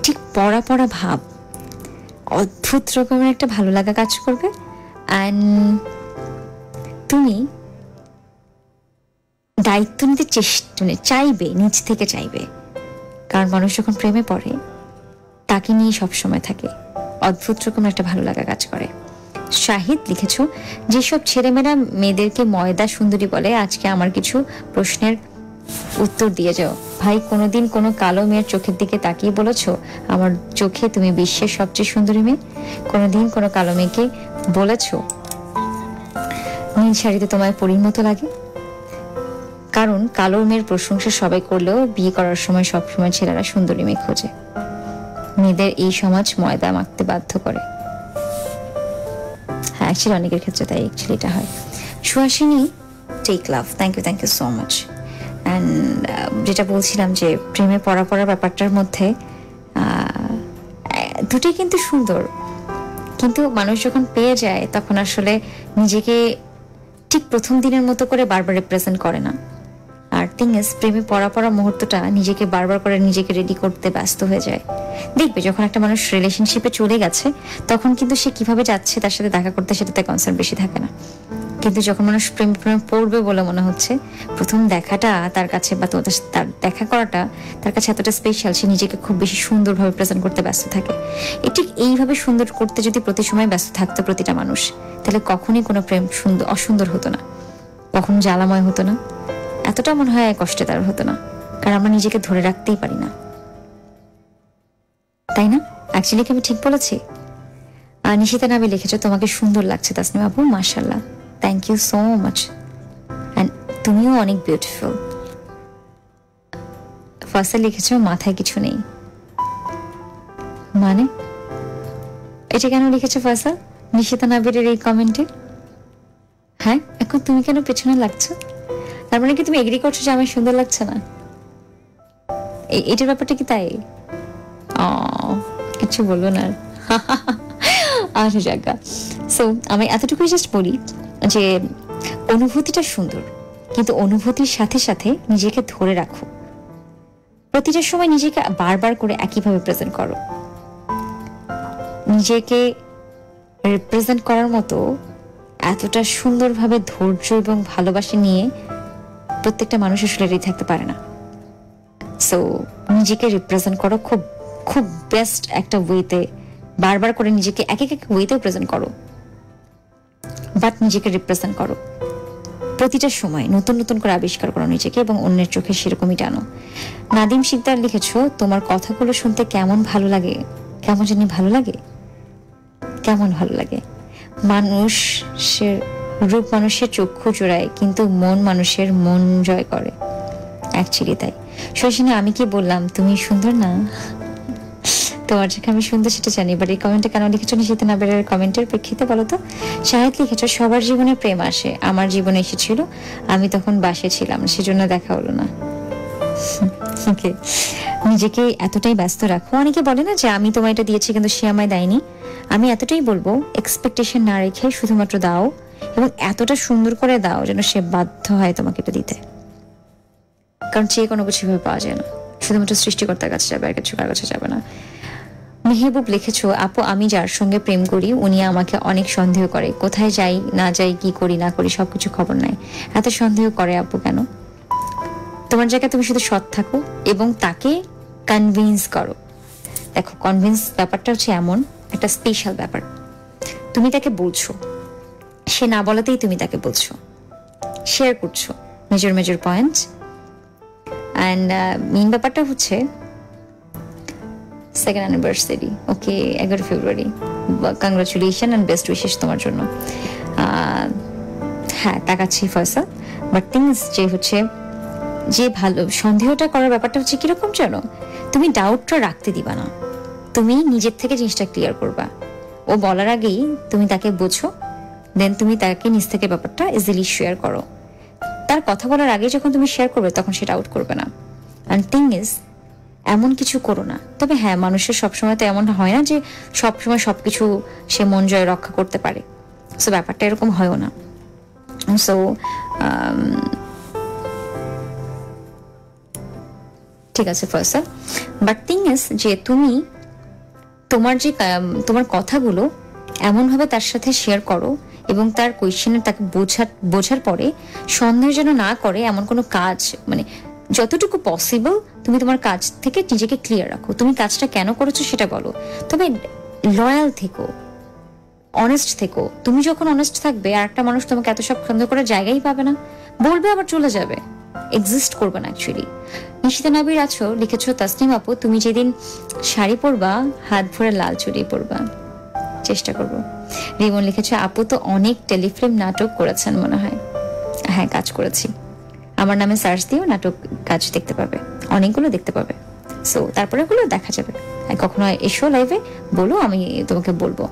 ঠিক পড়া ভাব, অদ্ভুত রকমের একটা ভালো লাগা কাজ করবে। অ্যান্ড তুমি দায়িত্ব নিতে চাইবে, নিজ থেকে চাইবে, কারণ মানুষ যখন প্রেমে পড়ে তাকে নিয়ে সবসময় থাকে। অদ্ভুত রকম একটা ভালো লাগা কাজ করে। শাহিদ লিখেছ, যেসব ছেলেমেয়েরা মেয়েদেরকে ময়দা সুন্দরী বলে, আজকে আমার কিছু প্রশ্নের উত্তর দিয়ে যাও। ভাই, কোনোদিন কোনো কালো মেয়ের চোখের দিকে তাকিয়ে বলেছ, আমার চোখে তুমি বিশ্বের সবচেয়ে সুন্দরী মেয়ে? কোনোদিন কোনো কালো মেয়েকে বলেছ নীল শাড়িতে তোমায় পরীর মতো লাগে? কারণ কালো মেয়ের প্রশংসা সবাই করলেও বিয়ে করার সময় সবসময় ছেলেরা সুন্দরী মেয়ে খোঁজে। মেয়েদের এই সমাজ ময়দা মাখতে বাধ্য করে। হ্যাঁ, অ্যাকচুয়ালি অনেকের ক্ষেত্রে তাই অ্যাকচুয়ালি এটা হয়। Suhasini take love, thank you so much. And যেটা বলছিলাম যে প্রেমে পড়ার ব্যাপারটার মধ্যে দুটোই কিন্তু সুন্দর, কিন্তু মানুষ যখন পেয়ে যায় তখন আসলে নিজেকে ঠিক প্রথম দিনের মতো করে বারবার রিপ্রেজেন্ট করে না। আর থিং ইজ, প্রেমে পড়া মুহূর্তটা নিজেকে বারবার করে নিজেকে রেডি করতে ব্যস্ত হয়ে যায়। দেখবে যখন একটা মানুষ রিলেশনশিপে চলে গেছে তখন কিন্তু সে কিভাবে যাচ্ছে তার সাথে দেখা করতে সেটাতে কনসার্ন বেশি থাকে না। কিন্তু যখন মানুষ প্রেমে পড়বে বলে মনে হচ্ছে, প্রথম দেখাটা তার কাছে বা তার দেখা করাটা তার কাছে এতটা স্পেশাল, সে নিজেকে খুব বেশি সুন্দরভাবে প্রেজেন্ট করতে ব্যস্ত থাকে। ঠিক এইভাবে সুন্দর করতে যদি প্রতি সময় ব্যস্ত থাকতো প্রতিটা মানুষ, তাহলে কখনই কোনো প্রেম সুন্দর অসুন্দর হতো না, কখনো জ্বালাময় হতো না, এতটা মনে হয় কষ্টে তার হতো না। কারণ আমরা নিজেকে ধরে রাখতেই পারি না, তাই না? অ্যাকচুয়ালি কি আমি ঠিক বলেছি? আর নিশিতা নামে লিখেছো, তোমাকে সুন্দর লাগছে তাসনিম আপু, মাশাআল্লাহ। Thank you so much. And তুমিও অনেক বিউটিফুল। ফাসল লিখেছো, মাথায় কিছু নেই। মানে এটা কেন লিখেছো ফাসল? নিশিতা নাবিরের এই কমেন্টে? হ্যাঁ, এখন তুমি কেন পেছনে লাগছো? তার মানে কি তুমি এগ্রি করছো যে আমার সুন্দর লাগছে না? এটার ব্যাপারটা কি তাই? ও কিছু বলবো না আচ্ছা জায়গা। সো আমি এতটুকুই জাস্ট বলি যে অনুভূতিটা সুন্দর, কিন্তু অনুভূতির সাথে সাথে নিজেকে ধরে রাখো। প্রতিটা সময় নিজেকে বারবার করে একইভাবে প্রেজেন্ট করো। নিজেকে রিপ্রেজেন্ট করার মতো এতটা সুন্দরভাবে ধৈর্য এবং ভালোবাসা নিয়ে প্রত্যেকটা মানুষ আসলে রেডি থাকতে পারে না। সো নিজেকে রিপ্রেজেন্ট করো খুব খুব বেস্ট একটা ওয়েতে, বারবার করে নিজেকে এক এক ওয়েতেও প্রেজেন্ট করো, বাট নিজেকে রিপ্রেজেন্ট করো প্রতিটা সময়। নতুন নতুন করে আবিষ্কার করো নিজেকে এবং অন্যের চোখে সেরকমই টানো। নাদিম শিকদার লিখেছো, তোমার কথাগুলো শুনতে কেমন ভালো লাগে, কেমন জানি ভালো লাগে, কেমন ভালো লাগে। মানুষের রূপ মানুষের চক্ষু জোড়ায়, কিন্তু মন মানুষের মন জয় করে। অ্যাকচুয়ালি তাই। শশিনী, আমি কি বললাম তুমি সুন্দর না? তোমার চোখে আমি সুন্দর সেটা জানি, বাট এই কমেন্টে কেন লিখেছো নিশিতা নাবিরের কমেন্টের প্রেক্ষিতে বলো তো। শাহিদ লিখেছো, সবার জীবনে প্রেম আসে, আমার জীবনে এসেছিল, আমি তখন বাসে ছিলাম, সেজন্য দেখা হলো না। ওকে, নিজেকে এতটাই ব্যস্ত রাখো। অনেকে বলে না যে আমি তোমায় এটা দিয়েছি কিন্তু সে আমায় দেয়নি। আমি এতটাই বলবো, এক্সপেকটেশন না রেখে শুধুমাত্র দাও, এবং এতটা সুন্দর করে দাও যেন সে বাধ্য হয় তোমাকে এটা দিতে। কারণ চেয়ে কোনো কিছু ভাবে পাওয়া যায় না, শুধুমাত্র সৃষ্টিকর্তার কাছে যাবে, আর কিছু কার কাছে যাবে না। মেহেবুব লিখেছো, আপু আমি যার সঙ্গে প্রেম করি উনি আমাকে অনেক সন্দেহ করে, কোথায় যাই না যাই, কি করি না করি, সবকিছু খবর নেয়। এত সন্দেহ করে আপু কেন? তোমার জায়গায় তুমি শুধু সৎ থাকো এবং তাকে কনভিন্স করো। দেখো, কনভিন্স ব্যাপারটা হচ্ছে এমন একটা স্পেশাল ব্যাপার, তুমি তাকে বলছো, সে না বলাতেই তুমি তাকে বলছো, শেয়ার করছো major major point. And main ব্যাপারটা হচ্ছে second anniversary, okay 11 February, congratulation and best wishes তোমার জন্য। হ্যাঁ তাকাচ্ছি ফয়সাল, বাট থিংস যে হচ্ছে যে ভালো সন্দেহটা করার ব্যাপারটা হচ্ছে কীরকম জানো, তুমি ডাউটটা রাখতে দিবা না, তুমি নিজের থেকে জিনিসটা ক্লিয়ার করবা। ও বলার আগেই তুমি তাকে বোঝো, দেন তুমি তাকে নিজ থেকে ব্যাপারটা ইজিলি শেয়ার করো। তার কথা বলার আগে যখন তুমি শেয়ার করবে তখন সেটা আউট করবে না। অ্যান্ড থিং ইজ, এমন কিছু করো না। তবে হ্যাঁ, মানুষের সবসময় তো এমন হয় না যে সবসময় সবকিছু সে মন জয় রক্ষা করতে পারে, সো ব্যাপারটা এরকম হয়ও না। সো ঠিক আছে ফার্স্ট, বাট থিং ইজ যে তুমি তোমার কথাগুলো এমনভাবে তার সাথে শেয়ার করো এবং তার কোয়েশ্চেনে তাকে বোঝার পরে সন্দেহ যেন না করে এমন কোনো কাজ, মানে যতটুকু পসিবল তুমি তোমার কাজ থেকে নিজেকে ক্লিয়ার রাখো। তুমি কাজটা কেন করেছো সেটা বলো, তবে লয়াল থেকো, অনেস্ট থেকো। তুমি যখন অনেস্ট থাকবে আর একটা মানুষ তোমাকে এত সব সন্দেহ করার জায়গাই পাবে না, বলবে আবার চলে যাবে, এক্সিস্ট করবে না। অ্যাকচুয়ালি নিশিতা নাবির আছো লিখেছো, তাসনিম আপু তুমি যেদিন শাড়ি পরবা হাত ভরে লাল চুড়ি পরবা, চেষ্টা করবো। রিমন লিখেছে আপু তো অনেক টেলিফিল্ম নাটক করেছেন মনে হয়। হ্যাঁ কাজ করেছি, আমার নামে সার্চ দিয়েও নাটক কাজ দেখতে পাবে, অনেকগুলো দেখতে পাবে। সো তারপরে ওগুলো দেখা যাবে, কখনো এসো লাইভে বলো, আমি তোমাকে বলবো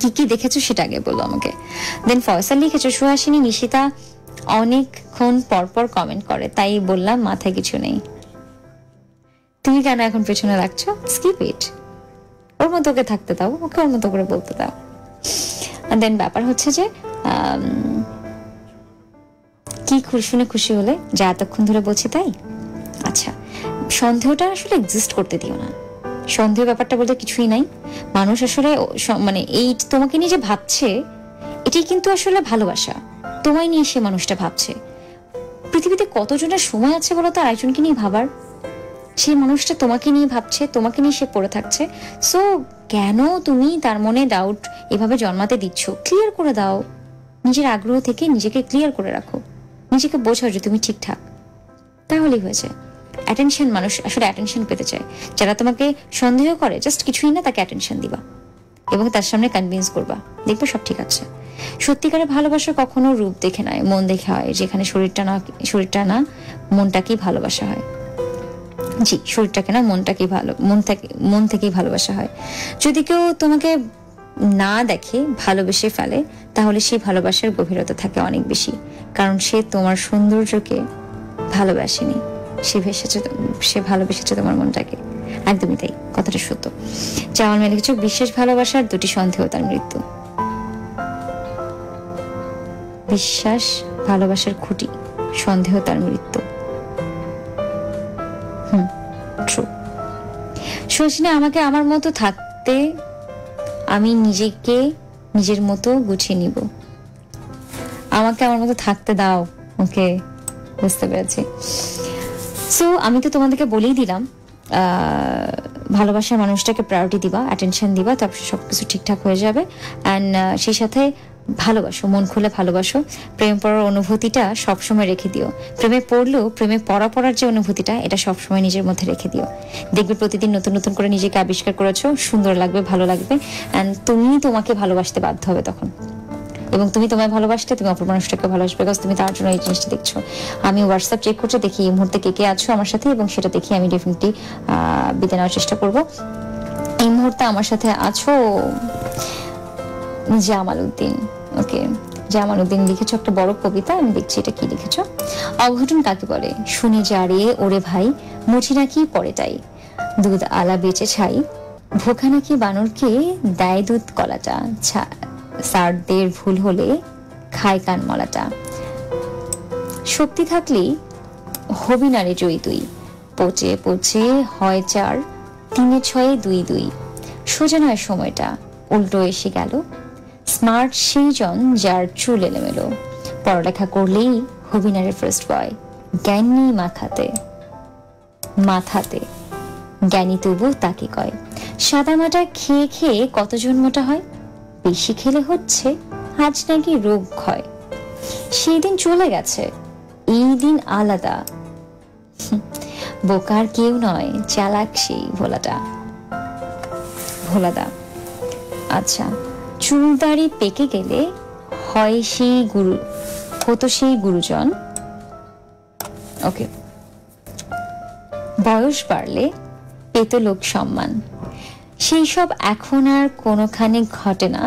কি কি দেখেছো সেটা আগে বলো আমাকে। দেন ফয়সাল লিখেছো সুহাসিনী নিশিতা অনেকক্ষণ পরপর কমেন্ট করে তাই বললাম মাথায় কিছু নেই। তুমি কেন এখন পেছনে লাগছো, স্কিপ ইট, ওর মতো ওকে থাকতে দাও, ওকে ওর মতো করে বলতে দাও। দেন ব্যাপার হচ্ছে যে কি শুনে খুশি হলে, যা এতক্ষণ ধরে বলছি তাই। আচ্ছা সন্দেহটা আসলে এক্সিস্ট করতে দিও না, সন্দেহ ব্যাপারটা বলতে কিছুই নাই। মানুষ আসলে মানে এই তোমাকে নিয়ে যে ভাবছে এটাই কিন্তু আসলে ভালোবাসা, তোমায় নিয়ে সে মানুষটা ভাবছে। পৃথিবীতে কতজনের সময় আছে বলো তো আরেকজনকে নিয়ে ভাবার? সেই মানুষটা তোমাকে নিয়ে ভাবছে, তোমাকে নিয়ে সে পড়ে থাকছে। সো কেন তুমি তার মনে ডাউট এভাবে জন্মাতে দিচ্ছ? ক্লিয়ার করে দাও, নিজের আগ্রহ থেকে নিজেকে ক্লিয়ার করে রাখো, নিজেকে বোঝাও যে তুমি ঠিকঠাক, তাহলেই হয়েছে। অ্যাটেনশন, মানুষ আসলে অ্যাটেনশন পেতে চায়। যারা তোমাকে সন্দেহ করে জাস্ট কিছুই না, তাকে অ্যাটেনশন দিবা এবং তার সামনে কনভিন্স করবা, দেখবে সব ঠিক আছে। সত্যিকারের ভালোবাসা কখনো রূপ দেখে নয়, মন দেখে হয়, যেখানে শরীরটা না মনটাকেই ভালোবাসা হয়। জি, শরীরটাকে না মনটাকেই মন থেকেই ভালোবাসা হয়। যদি কেউ তোমাকে না দেখে ভালোবেসে ফেলে তাহলে সেই ভালোবাসার গভীরতা থাকে অনেক বেশি, কারণ সে তোমার সৌন্দর্যকে ভালোবাসেনি, সে ভালোবেসেছে তোমার মনটাকে। একদমই তাই, কথাটা সত্য। চাওয়াল মেলে কিছু বিশেষ ভালোবাসার দুটি সন্দেহতার মৃত্যু, বিশ্বাস ভালোবাসার খুঁটি, সন্দেহতার মৃত্যু। শচীনা আমাকে আমার মতো থাকতে, আমি নিজেকে নিজের মতো গুছিয়ে নিব, আমাকে আমার মতো থাকতে দাও। ওকে, বুঝতে পেরেছি। সো আমি তো তোমাদেরকে বলেই দিলাম, ভালোবাসার মানুষটাকে প্রায়োরিটি দিবা, অ্যাটেনশন দিবা, তারপর সবকিছু ঠিকঠাক হয়ে যাবে। অ্যান্ড সেই সাথে ভালোবাসো, মন খুলে ভালোবাসো। প্রেমে পড়ার অনুভূতিটা সবসময় রেখে দিও, প্রেমে পড়লেও প্রেমে পড়ার যে অনুভূতিটা এটা সবসময় নিজের মধ্যে রেখে দিও। দেখবে প্রতিদিন নতুন নতুন করে নিজেকে আবিষ্কার করেছো, সুন্দর লাগবে, ভালো লাগবে। অ্যান্ড তুমি তোমাকে ভালোবাসতে বাধ্য হবে তখন, এবং তুমি তোমায় ভালোবাসতে তুমি অপর মানুষটাকে ভালোবাসবে, বিকজ তুমি তার জন্য এই জিনিসটা দেখছো। আমি হোয়াটসঅ্যাপ চেক করছি, দেখি এই মুহূর্তে কে কে আছো আমার সাথে, এবং সেটা দেখি আমি ডেফিনেটলি বিদায় নেওয়ার চেষ্টা করবো। এই মুহূর্তে আমার সাথে আছো জামালউদ্দিন। ওকে, জামালউদ্দিন লিখেছো একটা বড় কবিতা, আমি দেখছি এটা কি লিখেছো। অঘটন কাকে বলে শুনে যারে ওরে ভাই, মুঠি নাকি পড়ে তাই, দুধ আলা বেঁচে ছাই, ভোকা নাকি বানরকে দেয় দুধ কলাটা, সারদের ভুল হলে খায় কানমলাটা, শক্তি থাকলেই হবি নারে জয়ী তুই, পচে পচে হয় চার, তিনে ছয়ে দুই দুই, সোজা নয় সময়টা উল্টো এসে গেল, স্মার্ট সেইজন যার চুল এলেমেলো, পড়ালেখা করলেই হবি নারে ফার্স্ট বয়, জ্ঞান নেই মাথাতে জ্ঞানী তবু তাকে কয়, সাদা মাটা খেয়ে খেয়ে কতজন মোটা হয়, বেশি খেলে হচ্ছে আজ নাকি রোগ ক্ষয়, সেই দিন চলে গেছে এই দিন আলাদা, বোকার কেউ নয় চালাক সেই ভোলাদা। আচ্ছা, চুলদাড়ি পেকে গেলে হয় সেই গুরুজন, ওকে, বয়স বাড়লে পেত লোক সম্মান, সেই সব এখন আর কোনোখানে ঘটে না,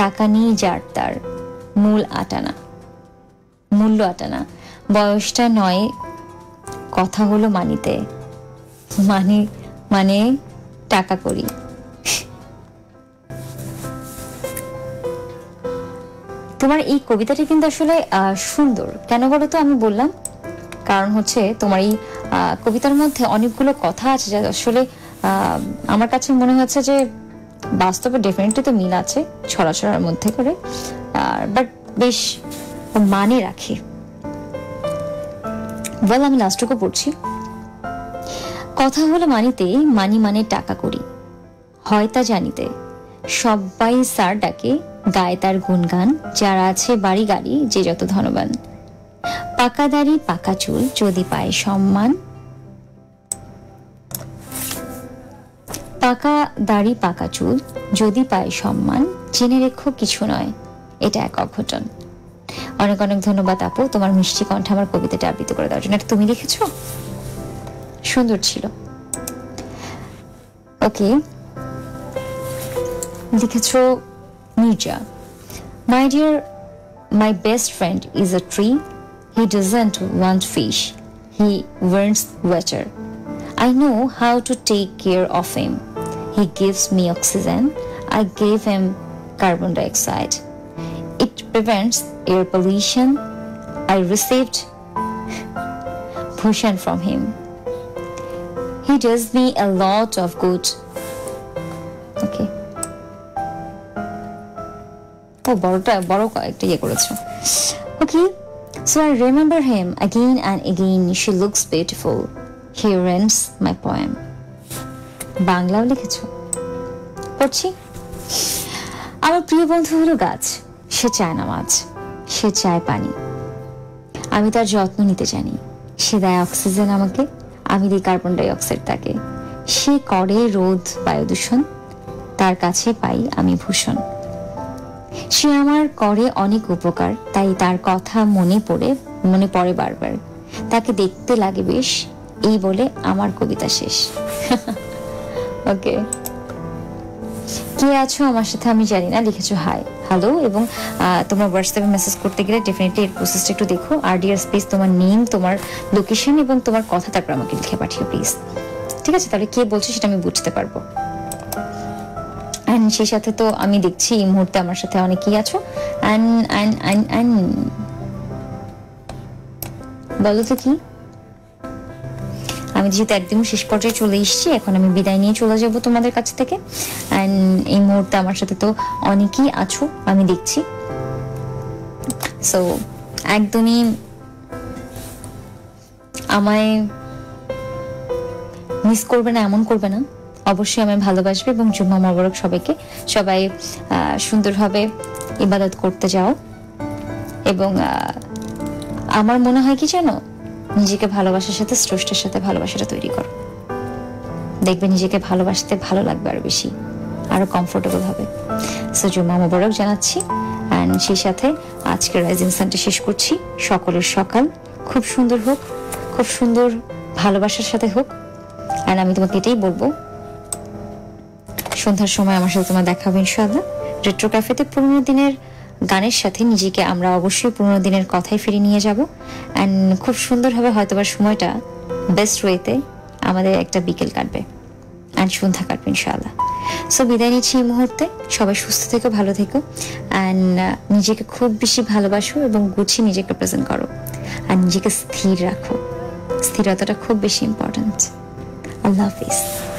টাকা নেই যার তার মূল্য আটানা, বয়সটা নয় কথা হলো মানিতে, মানে টাকা করি। তোমার এই কবিতাটি কিন্তু আসলে সুন্দর, কেন বলো তো? আমি বললাম কারণ হচ্ছে তোমার এই কবিতার মধ্যে অনেকগুলো কথা আছে যা আসলে আমার কাছে মনে হচ্ছে যে বাস্তবে ডেফিনেটলি তো মিল আছে ছড়াছড়ার মধ্যে করে, বাট বেশ মানে রাখে। well, আমি লাস্ট টুকু পড়ছি। কথা হলো মানিতে, মানি মানে টাকা করি, হয় তা জানিতে সবাই স্যার ডাকে, গায়ে তার গুণগান, যারা আছে বাড়ি গাড়ি যে যত ধনবান, পাকা দাড়ি পাকা চুল যদি পায় সম্মান, পাকা দাড়ি পাকা চুল যদি পায় সম্মান, জেনে রেখো কিছু নয় এটা এক অঘটন। অনেক অনেক ধন্যবাদ আপু, তোমার মিষ্টি কণ্ঠে আমার কবিতাটা আবৃত্তি করে দেওয়ার জন্য। এটা তুমি লিখেছো, সুন্দর ছিল। ওকে, লিখেছো Mirza, my dear, my best friend is a tree, he doesn't want fish, he wants water, I know how to take care of him. He gives me oxygen. I give him carbon dioxide. It prevents air pollution. I received Bhushan from him. He does me a lot of good. Okay. Oh, boro ekta ye korecho. Okay. So I remember him again and again. She looks beautiful. He rents my poem. বাংলাও লিখেছ, পড়ছি। আমার প্রিয় বন্ধু হলো গাছ, সে চায় না মাছ, সে চায় পানি, আমি তার যত্ন নিতে জানি। সে দেয় অক্সিজেন আমাকে, আমি দিই কার্বন ডাই অক্সাইড তাকে। সে করে রোদ বায়ু দূষণ, তার কাছে পাই আমি ভূষণ। সে আমার করে অনেক উপকার, তাই তার কথা মনে পড়ে বারবার, তাকে দেখতে লাগে বেশ, এই বলে আমার কবিতা শেষ। ওকে, কে আছো আমার সাথে আমি জানি না, লিখেছো হাই হ্যালো। এবং তোমার হোয়াটসঅ্যাপে মেসেজ করতে গেলে ডেফিনেটলি এর প্রসেসটা একটু দেখো। আর ডিয়ার স্পেস তোমার নেম, তোমার লোকেশন এবং তোমার কথা, তারপর আমাকে লিখে পাঠিও প্লিজ, ঠিক আছে? তাহলে কে বলছো সেটা আমি বুঝতে পারবো। অ্যান্ড সেই সাথে তো আমি দেখছি এই মুহূর্তে আমার সাথে অনেকেই আছো। বলো তো কি, আমি যেহেতু একদম শেষ পর্যায়ে চলে এসেছি, এখন আমি বিদায় নিয়ে চলে যাব তোমাদের কাছ থেকে। অ্যান্ড এই মুহূর্তে আমার সাথে তো অনেকেই আছো আমি দেখছি, সো একদমই আমায় মিস করবে না, এমন করবে না, অবশ্যই আমায় ভালোবাসবে। এবং জুম্মা মোবারক সবাইকে, সবাই সুন্দরভাবে ইবাদত করতে যাও। এবং আমার মনে হয় কি জানো, নিজেকে ভালোবাসার সাথে স্রষ্টার সাথে ভালোবাসাটা তৈরি করো, দেখবে নিজেকে ভালোবাসতে ভালো লাগবে, আরো বেশি, আরো কমফোর্টেবল হবে। সো জুম্মা মোবারক জানাচ্ছি। অ্যান্ড সেই সাথে আজকের রাইজিং সানটা শেষ করছি। সকলের সকাল খুব সুন্দর হোক, খুব সুন্দর ভালোবাসার সাথে হোক। অ্যান্ড আমি তোমাকে এটাই বলবো, সন্ধ্যার সময় আমার সাথে তোমার দেখা হবে ইনশাআল্লাহ রেট্রো ক্যাফেতে। পুরোনো দিনের গানের সাথে নিজেকে আমরা অবশ্যই পুরোনো দিনের কথায় ফিরে নিয়ে যাব। অ্যান্ড খুব সুন্দরভাবে হয়তোবার সময়টা বেস্ট ওয়েতে আমাদের একটা বিকেল কাটবে অ্যান্ড সন্ধ্যা কাটবে ইনশাআল্লাহ। সো বিদায় নিচ্ছি এই মুহূর্তে, সবাই সুস্থ থেকো, ভালো থেকো। অ্যান্ড নিজেকে খুব বেশি ভালোবাসো এবং গুছিয়ে নিজেকে প্রেজেন্ট করো আর নিজেকে স্থির রাখো, স্থিরতাটা খুব বেশি ইম্পর্ট্যান্ট। আল্লাহ হাফিজ।